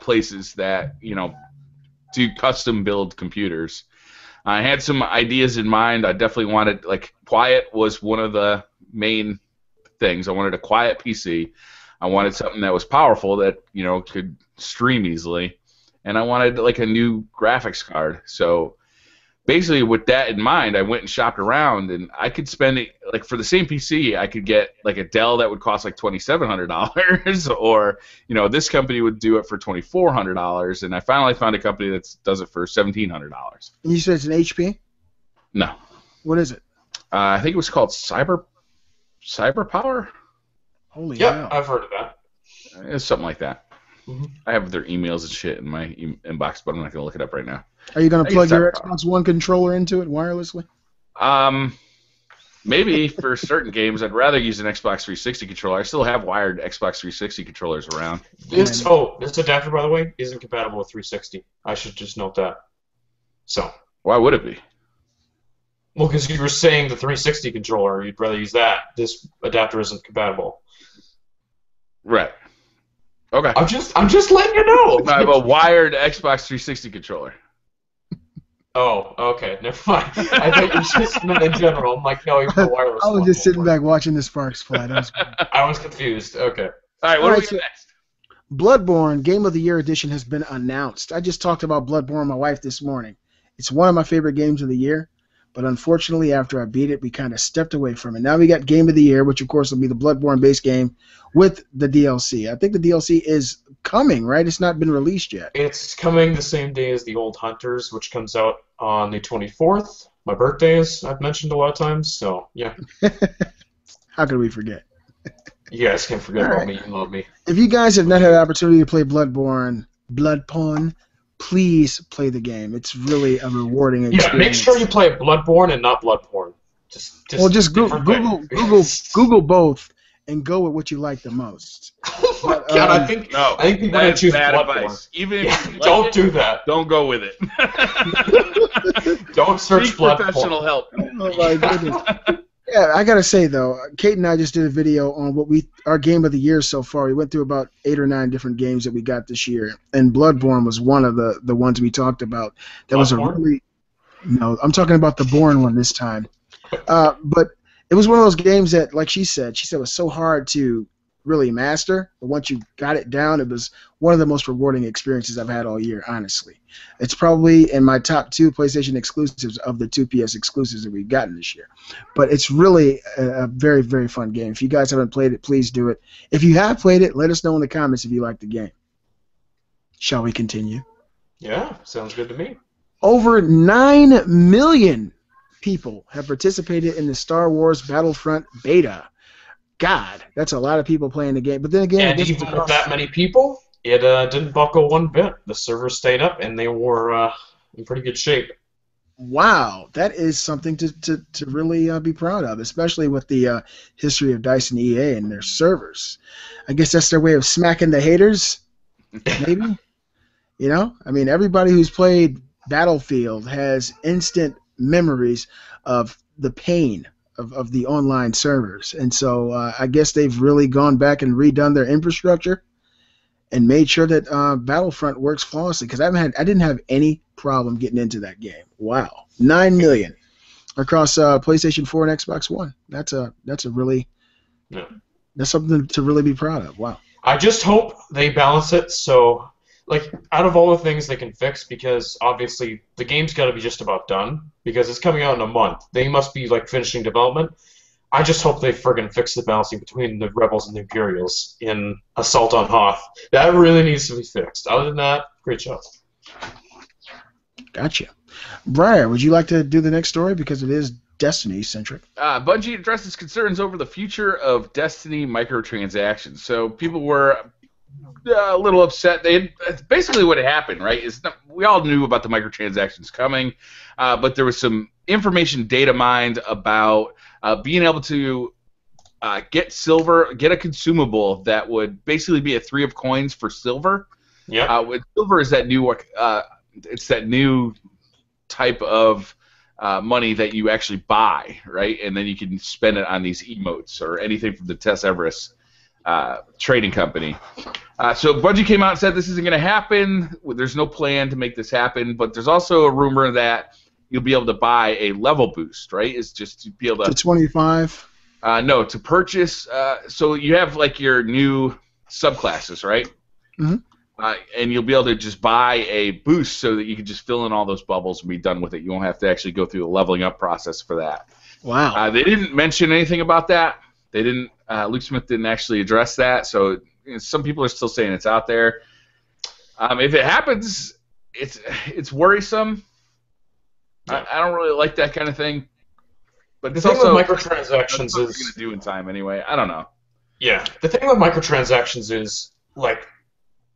places that do custom build computers. I had some ideas in mind. I definitely wanted quiet was one of the main things. I wanted a quiet PC. I wanted something that was powerful that could stream easily, and I wanted a new graphics card. So basically, with that in mind, I went and shopped around, and I could spend it for the same PC. I could get a Dell that would cost $2,700, or this company would do it for $2,400. And I finally found a company that does it for $1,700. You said it's an HP? No. What is it? I think it was called Cyberpower. Holy cow! Yeah, I've heard of that. It's something like that. Mm-hmm. I have their emails and shit in my inbox, but I'm not gonna look it up right now. Are you gonna plug your Xbox One controller into it wirelessly? Maybe for certain games, I'd rather use an Xbox 360 controller. I still have wired Xbox 360 controllers around. This adapter, by the way, isn't compatible with 360. I should just note that. So why would it be? Well, because you were saying the 360 controller, you'd rather use that. This adapter isn't compatible. Right. Okay. I'm just letting you know. I have a wired Xbox 360 controller. Oh, okay. Never mind. I thought you just meant in general. I'm like, no, you're the wireless. I was just sitting back watching the sparks fly. I was confused. Okay. All right. What do we do next? Bloodborne Game of the Year Edition has been announced. I just talked about Bloodborne with my wife this morning. It's one of my favorite games of the year, but unfortunately, after I beat it, we kind of stepped away from it. Now we got Game of the Year, which of course will be the Bloodborne base game with the DLC. I think the DLC is coming, right? It's not been released yet. It's coming the same day as the Old Hunters, which comes out on the 24th. my birthdays, I've mentioned a lot of times, so yeah. How could we forget? You guys can't forget about me. You love me. If you guys have not had an opportunity to play Bloodborne, please play the game. It's really a rewarding experience. Yeah, make sure you play Bloodborne and not Bloodborne. Just Google both and go with what you like the most. But, God, I think people are going to choose Bloodborne. Don't do that. Don't go with it. Don't search Bloodborne. Professional help. Oh my goodness. Yeah, I gotta say though, Kate and I just did a video on what our game of the year so far. We went through about 8 or 9 different games that we got this year, and Bloodborne was one of the ones we talked about. That was a really no. I'm talking about the Bourne one this time, but it was one of those games that, like she said was so hard to really master. But once you got it down, it was one of the most rewarding experiences I've had all year. Honestly, it's probably in my top 2 PlayStation exclusives of the 2 PS exclusives that we've gotten this year. But it's really a very, very fun game. If you guys haven't played it, please do it. If you have played it, let us know in the comments if you like the game. Shall we continue? Yeah, sounds good to me. Over 9 million people have participated in the Star Wars Battlefront beta. God, that's a lot of people playing the game. But then again, and even with that many people, it didn't buckle one bit. The server stayed up, and they were in pretty good shape. Wow, that is something to really be proud of, especially with the history of DICE and EA and their servers. I guess that's their way of smacking the haters, maybe? You know? I mean, everybody who's played Battlefield has instant memories of the pain of the online servers. And so I guess they've really gone back and redone their infrastructure and made sure that Battlefront works flawlessly, because I didn't have any problem getting into that game. Wow. 9 million across PlayStation 4 and Xbox One. That's something to really be proud of. Wow. I just hope they balance it so, like, out of all the things they can fix, because obviously the game's got to be just about done, because it's coming out in a month. They must be, like, finishing development. I just hope they friggin' fix the balancing between the Rebels and the Imperials in Assault on Hoth. That really needs to be fixed. Other than that, great job. Gotcha. Briar, would you like to do the next story? Because it is Destiny-centric. Bungie addresses concerns over the future of Destiny microtransactions. So people were a little upset. Basically what had happened, right, is we all knew about the microtransactions coming, but there was some information data mined about being able to get a consumable that would basically be a 3 of coins for silver. Yeah. Silver is that new type of money that you actually buy, right, and then you can spend it on these emotes or anything from the Tess Everest trading company. So Bungie came out and said this isn't going to happen. There's no plan to make this happen, but there's also a rumor that you'll be able to buy a level boost, right? It's just to be able to... To 25? No, to purchase... so you have, like, your new subclasses, right? Mm-hmm. And you'll be able to just buy a boost so that you can just fill in all those bubbles and be done with it. You won't have to actually go through the leveling up process for that. Wow. They didn't mention anything about that. They didn't... Luke Smith didn't actually address that, so some people are still saying it's out there. If it happens, it's worrisome. Yeah. I don't really like that kind of thing. But it's also microtransactions is going to do in time anyway. I don't know. Yeah, the thing with microtransactions is, like,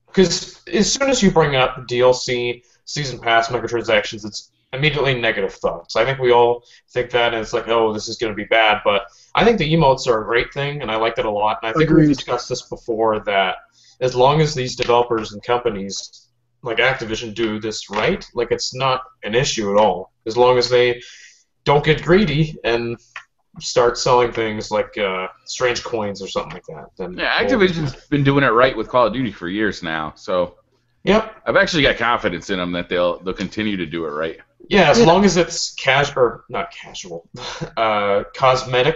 because as soon as you bring up DLC, season pass, microtransactions, it's immediately negative thoughts. I think we all think that, and it's like, oh, this is going to be bad. But I think the emotes are a great thing, and I like that a lot. And I think we've discussed this before, that as long as these developers and companies like Activision do this right, like, it's not an issue at all. As long as they don't get greedy and start selling things like strange coins or something like that. Then yeah, Activision's been doing it right with Call of Duty for years now, so. Yep. I've actually got confidence in them that they'll continue to do it right. Yeah, as long as it's cosmetic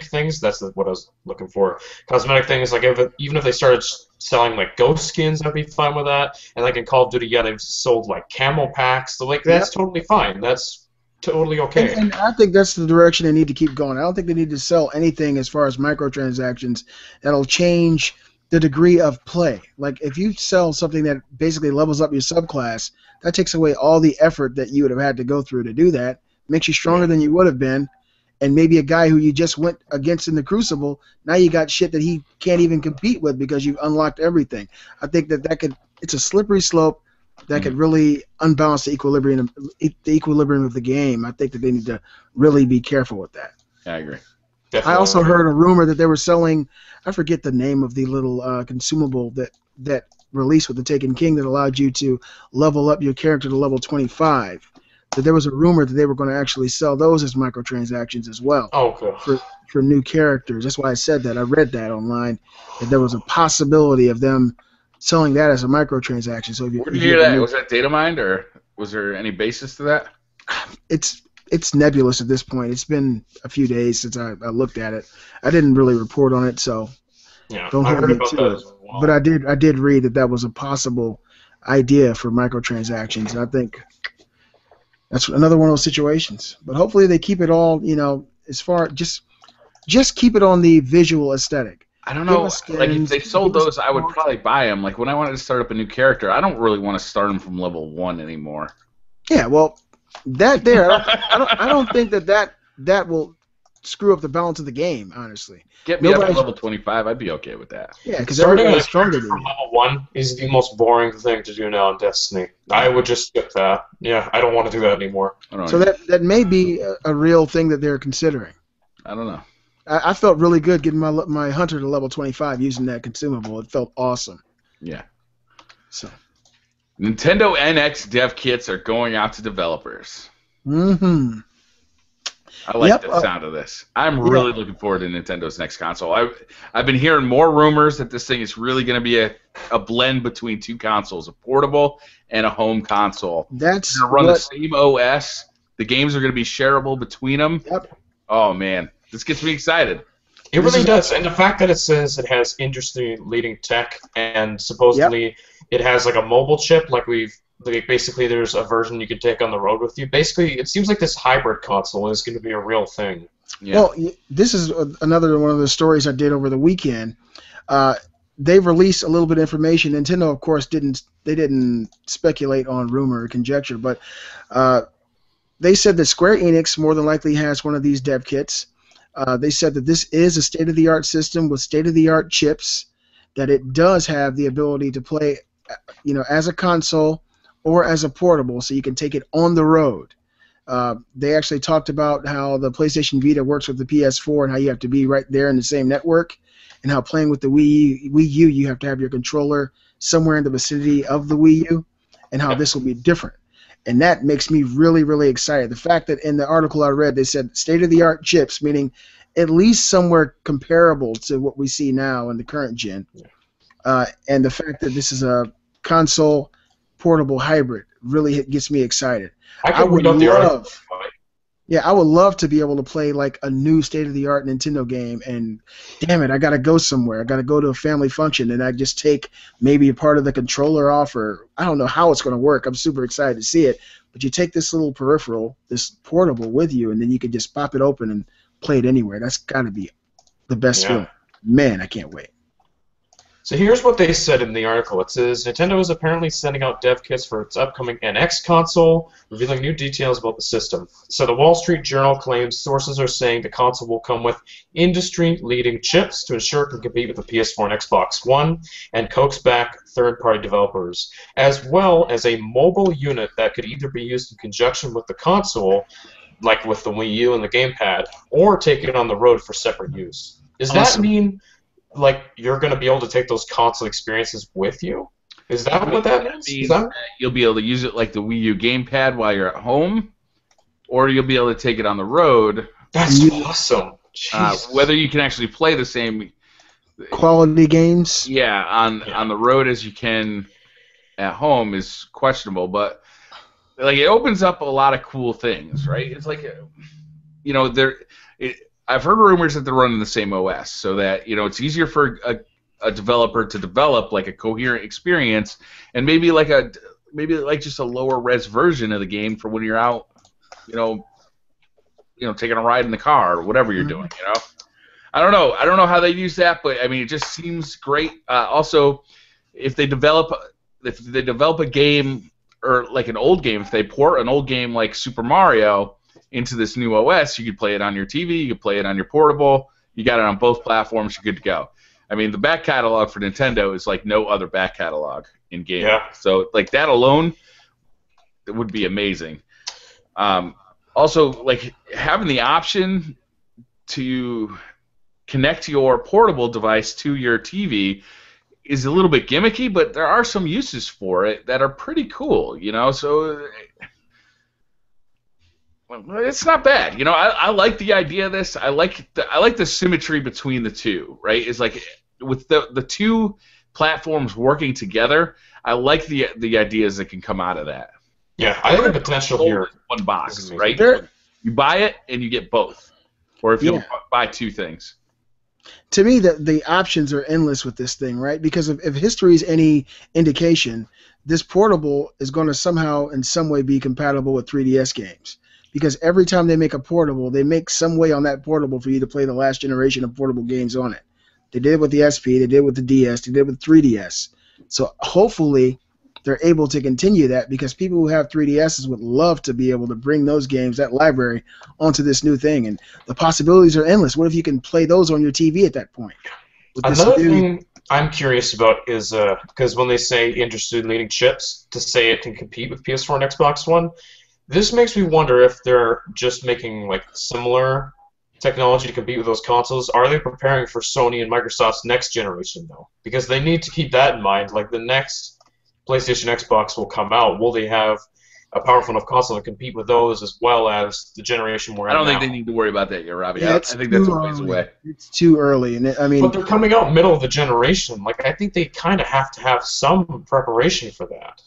things. That's what I was looking for. Cosmetic things, like, even if they started selling, like, ghost skins, I'd be fine with that. And, like, in Call of Duty, yeah, they've sold, like, camel packs. So, like, that's totally fine. That's totally okay. And I think that's the direction they need to keep going. I don't think they need to sell anything as far as microtransactions that'll change the degree of play. Like, if you sell something that basically levels up your subclass, that takes away all the effort that you would have had to go through to do that. makes you stronger than you would have been. And maybe a guy who you just went against in the Crucible, now you got shit that he can't even compete with because you've unlocked everything. I think that it's a slippery slope that could really unbalance the equilibrium of the game. I think that they need to really be careful with that. I agree. Definitely. I also heard a rumor that they were selling, I forget the name of the little consumable that released with the Taken King that allowed you to level up your character to level 25. That there was a rumor that they were going to actually sell those as microtransactions as well. Oh, okay. For new characters. That's why I said that. I read that online, that there was a possibility of them selling that as a microtransaction. So if you, Where did you hear that? Was that data-mined, or was there any basis to that? It's nebulous at this point. It's been a few days since I looked at it. I didn't really report on it, so yeah, don't hold me to it. Well. But I did read that was a possible idea for microtransactions, and I think that's another one of those situations. But hopefully they keep it all, you know, as far just keep it on the visual aesthetic. I don't know. Skins, like if they sold those, I would probably buy them. Like when I wanted to start up a new character, I don't really want to start them from level 1 anymore. Yeah, well, that there, I don't think that will screw up the balance of the game. Honestly, get me up to level 25. I'd be okay with that. Yeah, because everybody's stronger than you. Level 1 is the most boring thing to do now in Destiny. I would just skip that. Yeah, I don't want to do that anymore. So that may be a real thing that they're considering. I don't know. I felt really good getting my hunter to level 25 using that consumable. It felt awesome. Yeah. So. Nintendo NX dev kits are going out to developers. Mm-hmm. I like the sound of this. I'm really looking forward to Nintendo's next console. I've been hearing more rumors that this thing is really going to be a blend between two consoles, a portable and a home console. That's going to run the same OS. The games are going to be shareable between them. Yep. Oh, man. This gets me excited. It really does. And the fact that it says it has industry-leading tech and supposedly it has like a mobile chip, basically there's a version you could take on the road with you. Basically, it seems like this hybrid console is going to be a real thing. Yeah. Well, this is another one of the stories I did over the weekend. They released a little bit of information. Nintendo, of course, didn't speculate on rumor or conjecture, but they said that Square Enix more than likely has one of these dev kits. They said that this is a state-of-the-art system with state-of-the-art chips, that it does have the ability to play, you know, as a console or as a portable, so you can take it on the road. They actually talked about how the PlayStation Vita works with the PS4 and how you have to be right there in the same network, and how playing with the Wii U, you have to have your controller somewhere in the vicinity of the Wii U, and how this will be different. And that makes me really, really excited. The fact that in the article I read, they said state-of-the-art chips, meaning at least somewhere comparable to what we see now in the current gen. And the fact that this is a console portable hybrid really gets me excited. I would love to be able to play like a new state-of-the-art Nintendo game, and damn it, I gotta go somewhere. I gotta go to a family function, and I just take maybe a part of the controller off, or I don't know how it's gonna work. I'm super excited to see it. But you take this little peripheral, this portable, with you, and then you can just pop it open and play it anywhere. That's gotta be the best feeling. Man, I can't wait. So here's what they said in the article. It says, Nintendo is apparently sending out dev kits for its upcoming NX console, revealing new details about the system. So the Wall Street Journal claims sources are saying the console will come with industry-leading chips to ensure it can compete with the PS4 and Xbox One, and coax back third-party developers, as well as a mobile unit that could either be used in conjunction with the console, like with the Wii U and the GamePad, or take it on the road for separate use. Does that mean, like, you're going to be able to take those console experiences with you? Is that what that means? You'll be able to use it like the Wii U gamepad while you're at home, or you'll be able to take it on the road. That's awesome. Whether you can actually play the same quality games on the road as you can at home is questionable, but like it opens up a lot of cool things, right? It's like, you know, I've heard rumors that they're running the same OS, so that, you know, it's easier for a developer to develop like a coherent experience, and maybe like just a lower res version of the game for when you're out, you know, taking a ride in the car or whatever you're doing. You know, I don't know how they use that, but I mean, it just seems great. Also, if they develop a game, or like an old game, if they port an old game like Super Mario into this new OS, you could play it on your TV, you could play it on your portable, you got it on both platforms, you're good to go. I mean, the back catalog for Nintendo is like no other back catalog in gaming. Yeah. So, like, that alone, it would be amazing. Also, like, having the option to connect your portable device to your TV is a little bit gimmicky, but there are some uses for it that are pretty cool, you know? So it's not bad. You know, I like the idea of this. I like the symmetry between the two, right? It's like with the two platforms working together, I like the ideas that can come out of that. Yeah, I think the potential here. One box, right? You buy it and you get both. Or if you buy two things. To me, the options are endless with this thing, right? Because if history is any indication, this portable is going to somehow in some way be compatible with 3DS games. Because every time they make a portable, they make some way on that portable for you to play the last generation of portable games on it. They did it with the SP, they did it with the DS, they did it with 3DS. So hopefully they're able to continue that, because people who have 3DSs would love to be able to bring those games, that library, onto this new thing. And the possibilities are endless. What if you can play those on your TV at that point? Another thing I'm curious about is, because when they say industry-leading chips, to say it can compete with PS4 and Xbox One, this makes me wonder if they're just making like similar technology to compete with those consoles. Are they preparing for Sony and Microsoft's next generation, though? Because they need to keep that in mind. Like, the next PlayStation, Xbox will come out. Will they have a powerful enough console to compete with those, as well as the generation we're in now? I don't think they need to worry about that yet, Robbie. Yeah, I think that's a ways away. It's too early, and I mean. But they're coming out middle of the generation. Like, I think they kind of have to have some preparation for that.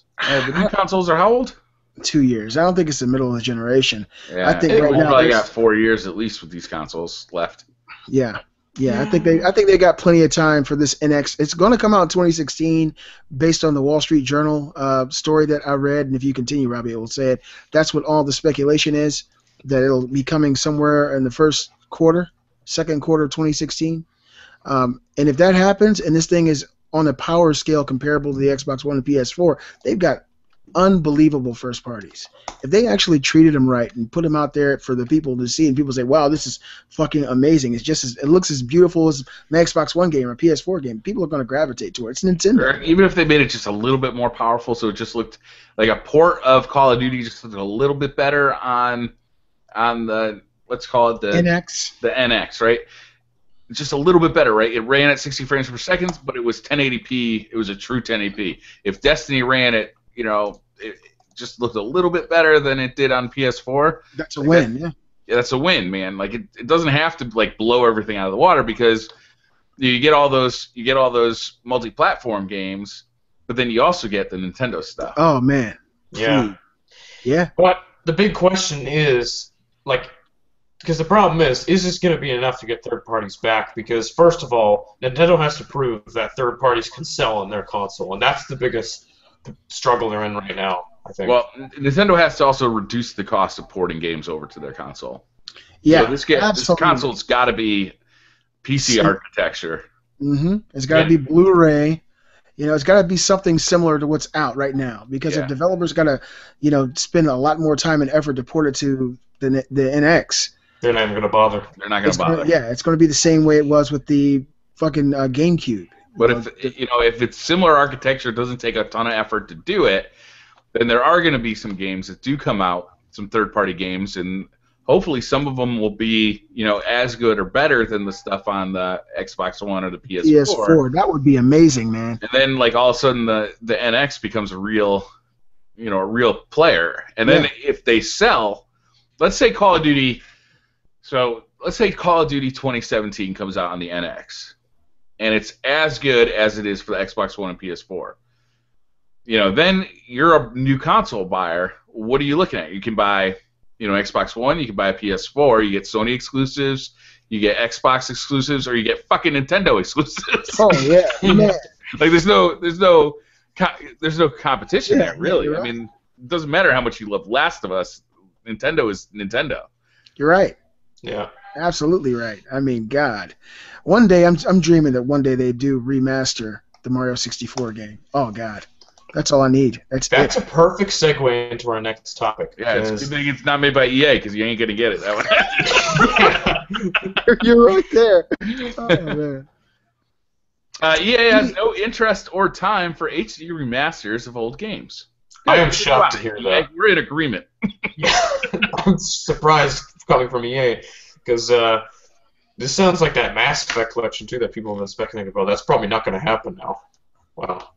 The new consoles are how old? 2 years. I don't think it's the middle of the generation. Yeah, I think right now probably got 4 years at least with these consoles left. Yeah. Yeah, I think they got plenty of time for this NX. It's going to come out in 2016, based on the Wall Street Journal story that I read. And if you continue, Robbie, it will say it. That's what all the speculation is, that it'll be coming somewhere in the first quarter, second quarter of 2016. And if that happens, and this thing is on a power scale comparable to the Xbox One and PS4, they've got unbelievable first parties. If they actually treated them right and put them out there for the people to see, and people say, wow, this is fucking amazing. It's just it looks as beautiful as an Xbox One game or PS4 game. People are going to gravitate toward it. It's Nintendo. Even if they made it just a little bit more powerful, so it just looked like a port of Call of Duty, just looked a little bit better on the, let's call it the NX. The NX, right? Just a little bit better, right? It ran at 60 frames per second, but it was 1080p. It was a true 1080p. If Destiny ran at, you know, it just looked a little bit better than it did on PS4. That's a win, yeah. Yeah, that's a win, man. Like, it doesn't have to like blow everything out of the water, because you get all those multi-platform games, but then you also get the Nintendo stuff. Oh man. Yeah. Yeah. But the big question is, like, because the problem is this going to be enough to get third parties back? Because, first of all, Nintendo has to prove that third parties can sell on their console, and that's the biggest struggle they're in right now, I think. Well, Nintendo has to also reduce the cost of porting games over to their console. Yeah, so this console's got to be PC architecture. Mm-hmm. It's got to be Blu-ray. You know, it's got to be something similar to what's out right now, because if developers got to, you know, spend a lot more time and effort to port it to the NX, they're not even going to bother. Yeah, it's going to be the same way it was with the fucking GameCube. But if it's similar architecture, it doesn't take a ton of effort to do it, then there are going to be some games that do come out, some third-party games, and hopefully some of them will be, you know, as good or better than the stuff on the Xbox One or the PS4. PS4, that would be amazing, man. And then, like, all of a sudden, the NX becomes a real, you know, a real player. And then if they sell, let's say Call of Duty, so let's say Call of Duty 2017 comes out on the NX. And it's as good as it is for the Xbox One and PS4. You know, then you're a new console buyer. What are you looking at? You can buy, you know, Xbox One, you can buy a PS4, you get Sony exclusives, you get Xbox exclusives, or you get fucking Nintendo exclusives. Oh yeah, yeah. Like, there's no competition there, really. Right. I mean, it doesn't matter how much you love Last of Us. Nintendo is Nintendo. You're right. Yeah. Absolutely right. I mean, God. One day, I'm dreaming that one day they do remaster the Mario 64 game. Oh, God. That's all I need. That's a perfect segue into our next topic. Yeah, it's a good thing it's not made by EA because you ain't gonna get it that way. You're right there. Oh, man. EA has no interest or time for HD remasters of old games. I am shocked to hear that. We're in agreement. I'm surprised coming from EA because this sounds like that Mass Effect collection too that people have been speculating about. That's probably not going to happen now. Wow.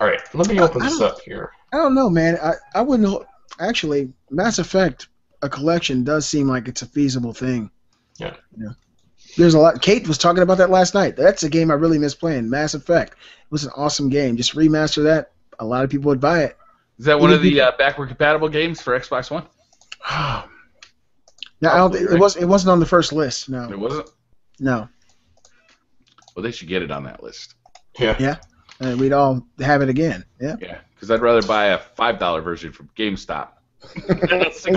All right, let me open this up here. I don't know, man. I wouldn't actually. Mass Effect, a collection does seem like it's a feasible thing. Yeah. Yeah. There's a lot. Kate was talking about that last night. That's a game I really miss playing. Mass Effect. It was an awesome game. Just remaster that. A lot of people would buy it. Is that one of the backward compatible games for Xbox One? No, I don't think it was. It wasn't on the first list. No. It wasn't. No. Well, they should get it on that list. Yeah. Yeah. And we'd all have it again. Yeah. Yeah. Because I'd rather buy a $5 version from GameStop. And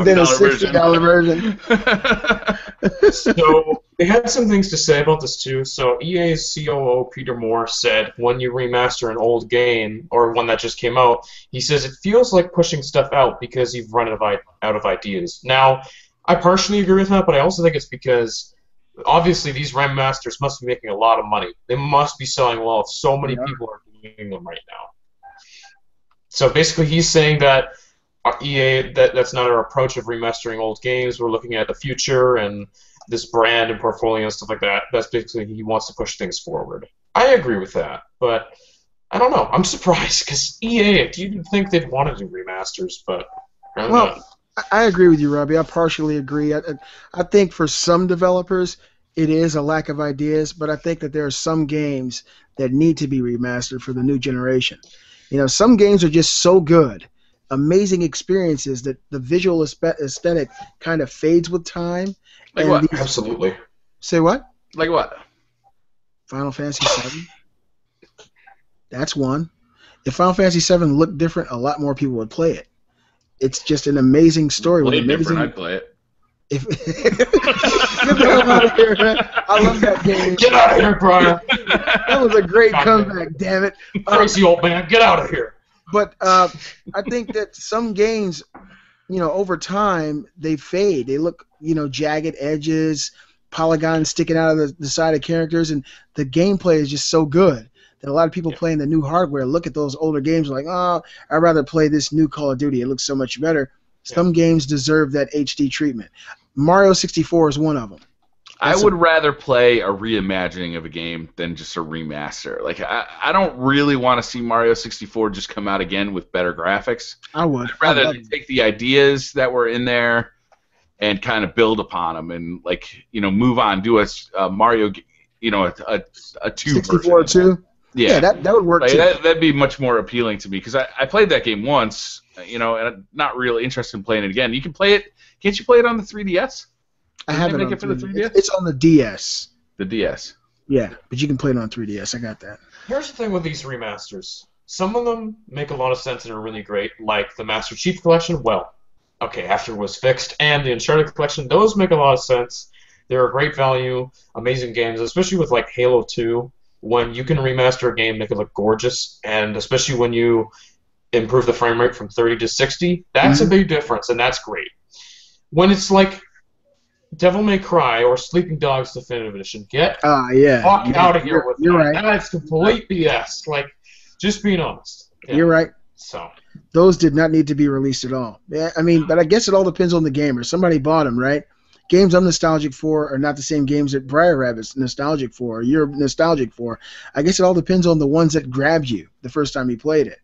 then a $60 version. So they had some things to say about this too. So EA's COO Peter Moore said, when you remaster an old game or one that just came out, he says it feels like pushing stuff out because you've run out of ideas. Now, I partially agree with that, but I also think it's because obviously these remasters must be making a lot of money. They must be selling well if so many people are doing them right now. So basically he's saying that EA, that's not our approach of remastering old games. We're looking at the future and this brand and portfolio and stuff like that. That's basically he wants to push things forward. I agree with that, but I don't know. I'm surprised because EA, do you think they'd want to do remasters? But well, I agree with you, Robbie. I partially agree. I think for some developers it is a lack of ideas, but I think that there are some games that need to be remastered for the new generation. You know, some games are just so good. Amazing experiences that the visual aesthetic kind of fades with time. Like what? Absolutely. Say what? Like what? Final Fantasy VII. That's one. If Final Fantasy VII looked different, a lot more people would play it. It's just an amazing story. Way different, I'd play it. If out of here, man. I love that game. Get out of here, Brian. That was a great comeback, damn it. Crazy old man, get out of here. But I think that some games, you know, over time they fade. They look, you know, jagged edges, polygons sticking out of the side of characters, and the gameplay is just so good that a lot of people playing the new hardware look at those older games like, oh, I'd rather play this new Call of Duty. It looks so much better. Some games deserve that HD treatment. Mario 64 is one of them. I would rather play a reimagining of a game than just a remaster. Like, I don't really want to see Mario 64 just come out again with better graphics. I would. I'd rather take the ideas that were in there and kind of build upon them and, like, you know, move on, do a Mario, you know, a 2 version. 64 2? Yeah. Yeah, that would work, like, too. That'd be much more appealing to me because I played that game once, you know, and I'm not really interested in playing it again. You can play it. Can't you play it on the 3DS? I have it on for the 3DS. It's on the DS. The DS. Yeah, but you can play it on 3DS. I got that. Here's the thing with these remasters. Some of them make a lot of sense and are really great, like the Master Chief Collection. Well, okay, after it was fixed, and the Uncharted Collection. Those make a lot of sense. They're a great value, amazing games, especially with like Halo 2, when you can remaster a game, make it look gorgeous, and especially when you improve the frame rate from 30 to 60, that's a big difference, and that's great. When it's like Devil May Cry or Sleeping Dogs Definitive Edition. Get fuck out of here with that. Right. That's complete BS. Like, just being honest. Yeah. You're right. So those did not need to be released at all. Yeah, I mean, but I guess it all depends on the gamer. Somebody bought them, right? Games I'm nostalgic for are not the same games that Briar Rabbit's nostalgic for or you're nostalgic for. I guess it all depends on the ones that grabbed you the first time you played it.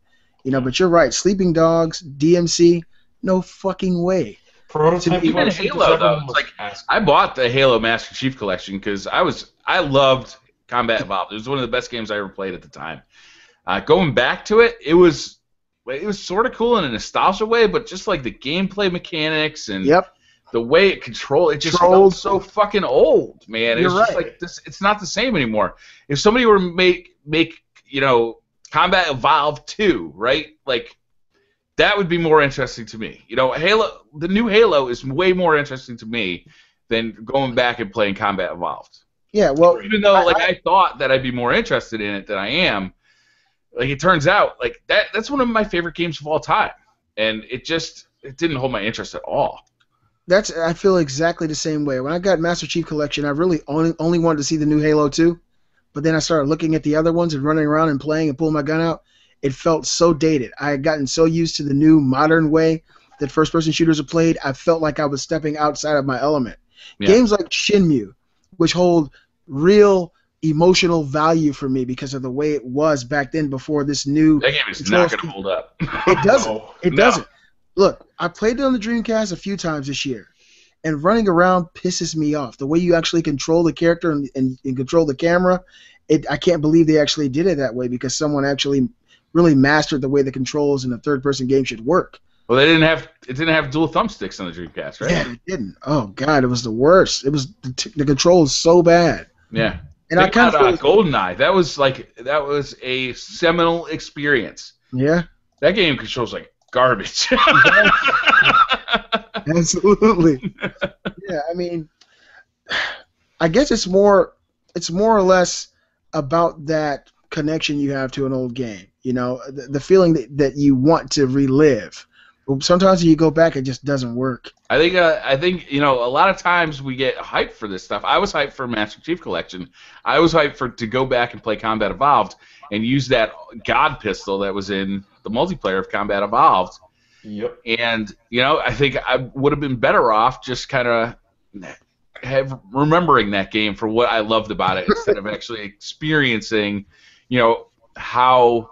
You know, but you're right. Sleeping Dogs, DMC, no fucking way. Even Halo, though, it's like I bought the Halo Master Chief Collection because I loved Combat Evolved. It was one of the best games I ever played at the time. Going back to it, it was sort of cool in a nostalgia way, but just like the gameplay mechanics and the way it controlled, it just felt so fucking old, man. It was just like this. It's not the same anymore. If somebody were to make you know Combat Evolved 2, right, like. That would be more interesting to me. You know, Halo, the new Halo is way more interesting to me than going back and playing Combat Evolved. Yeah, well, even though I thought that I'd be more interested in it than I am, like it turns out, like that's one of my favorite games of all time, and it didn't hold my interest at all. That's I feel exactly the same way. When I got Master Chief Collection, I really only wanted to see the new Halo 2, but then I started looking at the other ones and running around and playing and pulling my gun out. It felt so dated. I had gotten so used to the new modern way that first-person shooters are played. I felt like I was stepping outside of my element. Yeah. Games like Shenmue, which hold real emotional value for me because of the way it was back then before this new... That game is not going to hold up. It doesn't. No. It doesn't. Look, I played it on the Dreamcast a few times this year, and running around pisses me off. The way you actually control the character and control the camera, I can't believe they actually did it that way because someone actually really mastered the way the controls in a third-person game should work. Well, it didn't have dual thumbsticks on the Dreamcast, right? Yeah, it didn't. Oh God, it was the worst. It was the control was so bad. Yeah, and I kind of GoldenEye. That was a seminal experience. Yeah, that game controls like garbage. Absolutely. Yeah, I mean, I guess it's more or less about that connection you have to an old game. You know, the feeling that you want to relive. Sometimes you go back, it just doesn't work. I think you know, a lot of times we get hyped for this stuff. I was hyped for Master Chief Collection. I was hyped to go back and play Combat Evolved and use that God pistol that was in the multiplayer of Combat Evolved. Yep. And you know, I think I would have been better off just kind of remembering that game for what I loved about it instead of actually experiencing, you know, how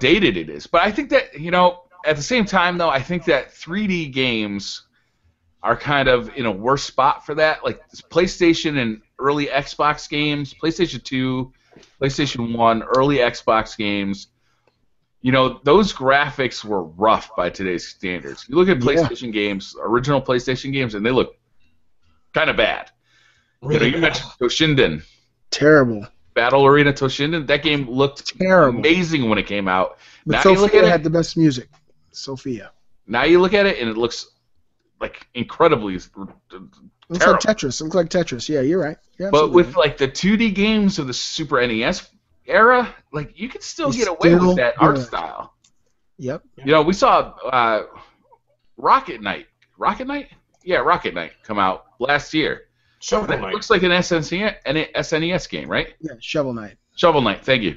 dated it is. But I think that, you know, at the same time, though, I think that 3D games are kind of in a worse spot for that. Like PlayStation and early Xbox games, PlayStation 2, PlayStation 1, early Xbox games, you know, those graphics were rough by today's standards. You look at PlayStation games, original PlayStation games, and they look kind of bad. Really? You know, you mentioned Toshinden. Terrible. Battle Arena Toshinden, that game looked terrible. Amazing when it came out. But now Sophia had the best music. Sophia. Now you look at it and it looks like incredibly terrible. Looks like Tetris. Looks like Tetris. Yeah, you're right. You're but with right. like the 2D games of the Super NES era, like you could still get away with that art style. Yep. You know, we saw Rocket Knight. Rocket Knight? Yeah, Rocket Knight come out last year. Shovel Knight. It looks like an SNES game, right? Yeah, Shovel Knight. Shovel Knight, thank you.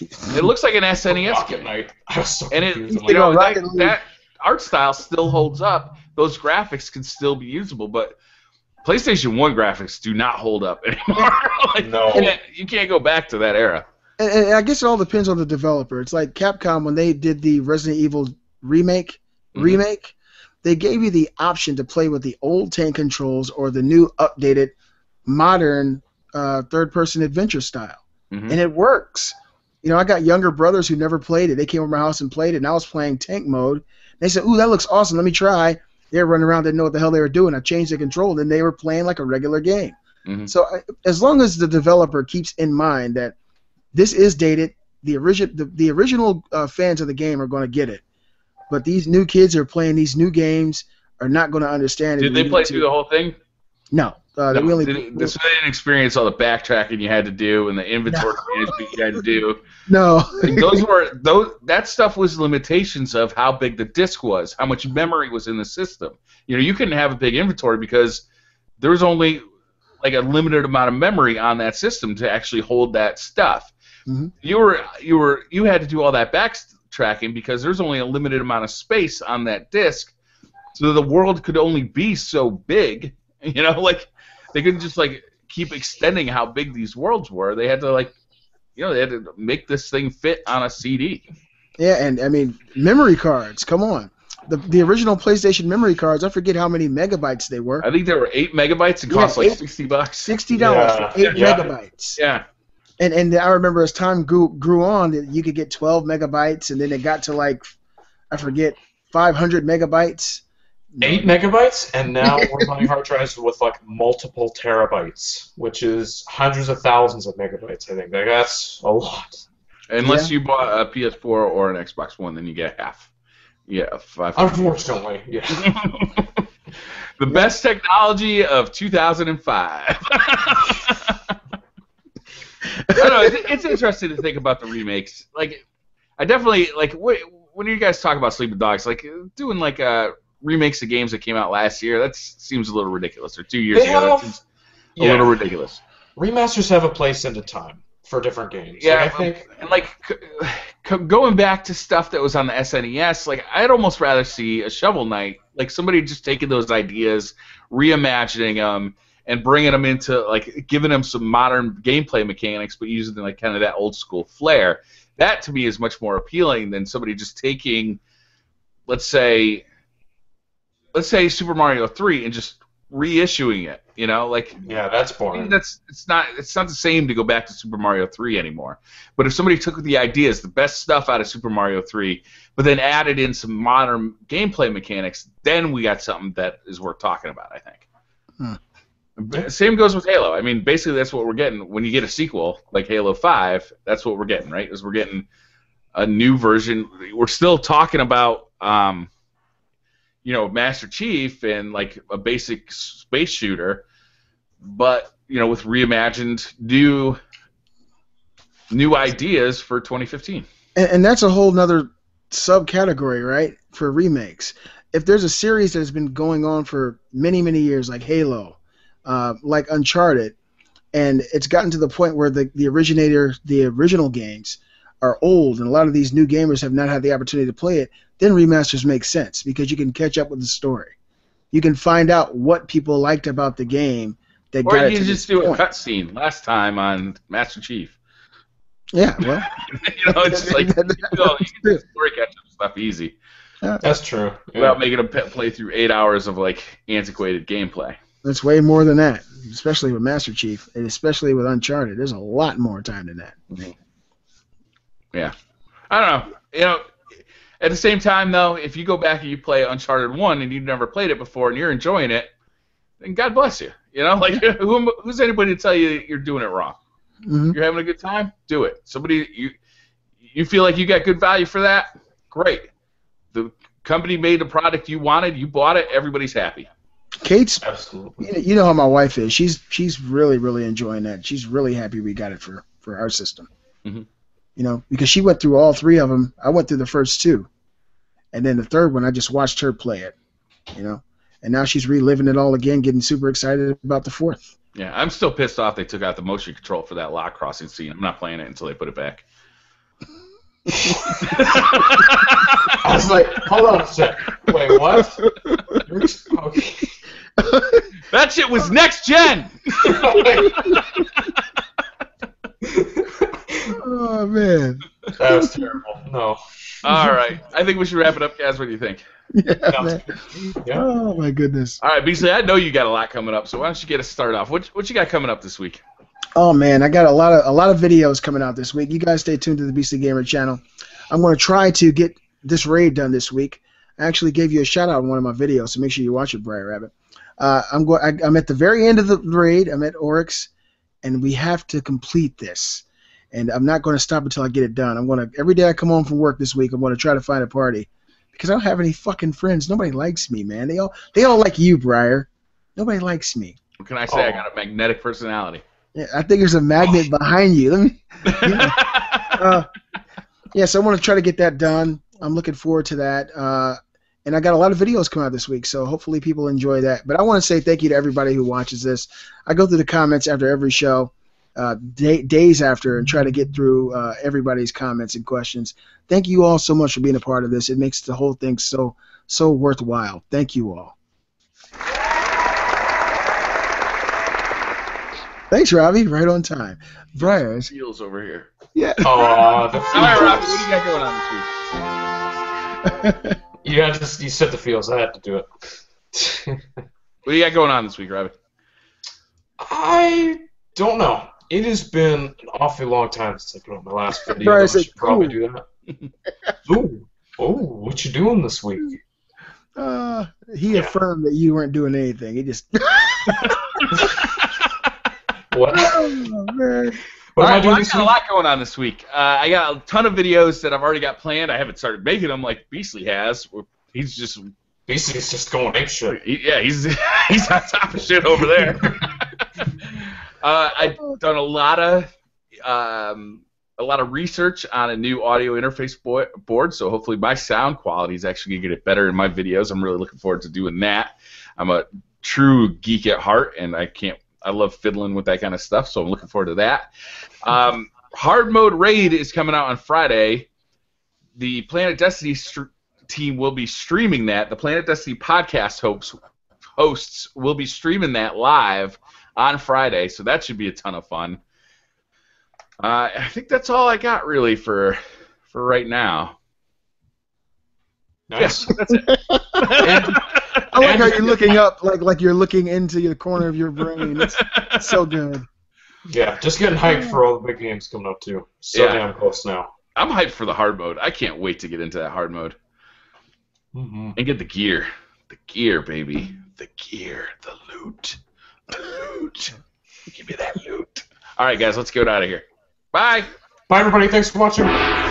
It looks like an SNES game. Knight. I was so confused. And it, you know, that art style still holds up. Those graphics can still be usable, but PlayStation 1 graphics do not hold up anymore. Like, no. You can't go back to that era. And I guess it all depends on the developer. It's like Capcom, when they did the Resident Evil remake, they gave you the option to play with the old tank controls or the new updated modern third-person adventure style. Mm-hmm. And it works. You know, I got younger brothers who never played it. They came over my house and played it, and I was playing tank mode. They said, ooh, that looks awesome. Let me try. They were running around, didn't know what the hell they were doing. I changed the control, and they were playing like a regular game. Mm-hmm. So as long as the developer keeps in mind that this is dated, the original fans of the game are going to get it. But these new kids who are playing these new games are not going to understand it. Did they play through the whole thing? No. They didn't experience all the backtracking you had to do and the inventory management you had to do. No. Like that stuff was limitations of how big the disk was, how much memory was in the system. You know, you couldn't have a big inventory because there was only like a limited amount of memory on that system to actually hold that stuff. Mm-hmm. You had to do all that backtracking because there's only a limited amount of space on that disk, so the world could only be so big. You know, like they couldn't just like keep extending how big these worlds were. They had to like, you know, they had to make this thing fit on a CD. Yeah, and I mean, memory cards. Come on, the original PlayStation memory cards. I forget how many megabytes they were. I think there were 8 megabytes and cost like $60. $60 for 8 megabytes. Yeah. And I remember as time grew on, you could get 12 megabytes, and then it got to like, I forget, 500 megabytes. 8 megabytes, and now we're buying hard drives with like multiple terabytes, which is hundreds of thousands of megabytes, I think. Like, that's a lot. Unless you bought a PS4 or an Xbox One, then you get half. Yeah, 5. Unfortunately, yeah. The best technology of 2005. I don't know. It's interesting to think about the remakes. Like, I definitely like when you guys talk about Sleeping Dogs, like doing like remakes of games that came out last year. That seems a little ridiculous. Or 2 years ago, that seems a little ridiculous. Remasters have a place and a time for different games. Yeah, like, I think, and like going back to stuff that was on the SNES, like I'd almost rather see a Shovel Knight, like somebody just taking those ideas, reimagining them, and bringing them into like giving them some modern gameplay mechanics, but using like kind of that old school flair. That to me is much more appealing than somebody just taking, let's say Super Mario 3 and just reissuing it. You know, like that's boring. I mean, it's not the same to go back to Super Mario 3 anymore. But if somebody took the ideas, the best stuff out of Super Mario 3, but then added in some modern gameplay mechanics, then we got something that is worth talking about, I think. Same goes with Halo. I mean, basically that's what we're getting when you get a sequel like Halo 5. That's what we're getting, right? Is we're getting a new version. We're still talking about you know, Master Chief and like a basic space shooter, but you know, with reimagined new ideas for 2015. And that's a whole nother subcategory, right? For remakes, if there's a series that has been going on for many years, like Halo, like Uncharted, and it's gotten to the point where the original games are old, and a lot of these new gamers have not had the opportunity to play it, then remasters make sense because you can catch up with the story. You can find out what people liked about the game that got it to this point. Or you just do a cutscene last time on Master Chief. Yeah, well. You know, it's like, you can do story catch-up stuff easy. That's true. Without making a play through 8 hours of, like, antiquated gameplay. That's way more than that, especially with Master Chief, and especially with Uncharted. There's a lot more time than that. Mm-hmm. Yeah, I don't know. You know, at the same time though, if you go back and you play Uncharted 1 and you've never played it before and you're enjoying it, then God bless you. You know, like who's anybody to tell you that you're doing it wrong? Mm-hmm. You're having a good time, do it. Somebody you feel like you got good value for that, great. The company made the product you wanted, you bought it, everybody's happy. Kate's absolutely. You know how my wife is. She's really enjoying that. She's really happy we got it for our system. Mm-hmm. You know, because she went through all three of them. I went through the first two. And then the third one, I just watched her play it. You know? And now she's reliving it all again, getting super excited about the fourth. Yeah, I'm still pissed off they took out the motion control for that lot crossing scene. I'm not playing it until they put it back. I was like, hold on a sec. Wait, what? Okay. That shit was next gen! Oh, man. That was terrible. No. All right. I think we should wrap it up, guys. What do you think? Yeah. Oh, my goodness. All right, Beasley, I know you got a lot coming up, so why don't you get us started off? What you got coming up this week? Oh, man, I got a lot of videos coming out this week. You guys stay tuned to the Beasley Gamer channel. I'm going to try to get this raid done this week. I actually gave you a shout-out in one of my videos, so make sure you watch it, Briar Rabbit. I'm at the very end of the raid. I'm at Oryx, and we have to complete this. And I'm not going to stop until I get it done. Every day I come home from work this week, I'm going to try to find a party because I don't have any fucking friends. Nobody likes me, man. They all like you, Briar. Nobody likes me. What can I say? I got a magnetic personality. Yeah, I think there's a magnet behind you. So I want to try to get that done. I'm looking forward to that. And I got a lot of videos coming out this week, so hopefully people enjoy that. But I want to say thank you to everybody who watches this. I go through the comments after every show. Days after and try to get through everybody's comments and questions. Thank you all so much for being a part of this. It makes the whole thing so worthwhile. Thank you all. Thanks, Robbie. Right on time. Briar. Seals over here. Yeah. All right, Robbie, what do you got going on this week? You said the feels. I had to do it. What do you got going on this week, Robbie? I don't know. It has been an awfully long time since I put on my last video. I should probably do that. What you doing this week? He affirmed that you weren't doing anything. He just... What? Oh, man. I got a lot going on this week. I got a ton of videos that I've already got planned. I haven't started making them like Beasley has. Beasley's just going ape shit. He's on top of shit over there. I've done a lot of a lot of research on a new audio interface board, so hopefully my sound quality is actually going to get better in my videos. I'm really looking forward to doing that. I'm a true geek at heart, and I love fiddling with that kind of stuff, so I'm looking forward to that. Hard Mode Raid is coming out on Friday. The Planet Destiny team will be streaming that. The Planet Destiny podcast hosts will be streaming that live on Friday, so that should be a ton of fun. I think that's all I got really for right now. Nice. Yes, that's it. I like how you're looking up, like you're looking into the corner of your brain. It's so good. Yeah, just getting hyped for all the big games coming up too. So damn close now. I'm hyped for the hard mode. I can't wait to get into that hard mode. Mm-hmm. And get the gear. The gear, baby. The gear. The loot. The loot. Give me that loot. All right, guys, let's get out of here. Bye. Bye, everybody. Thanks for watching.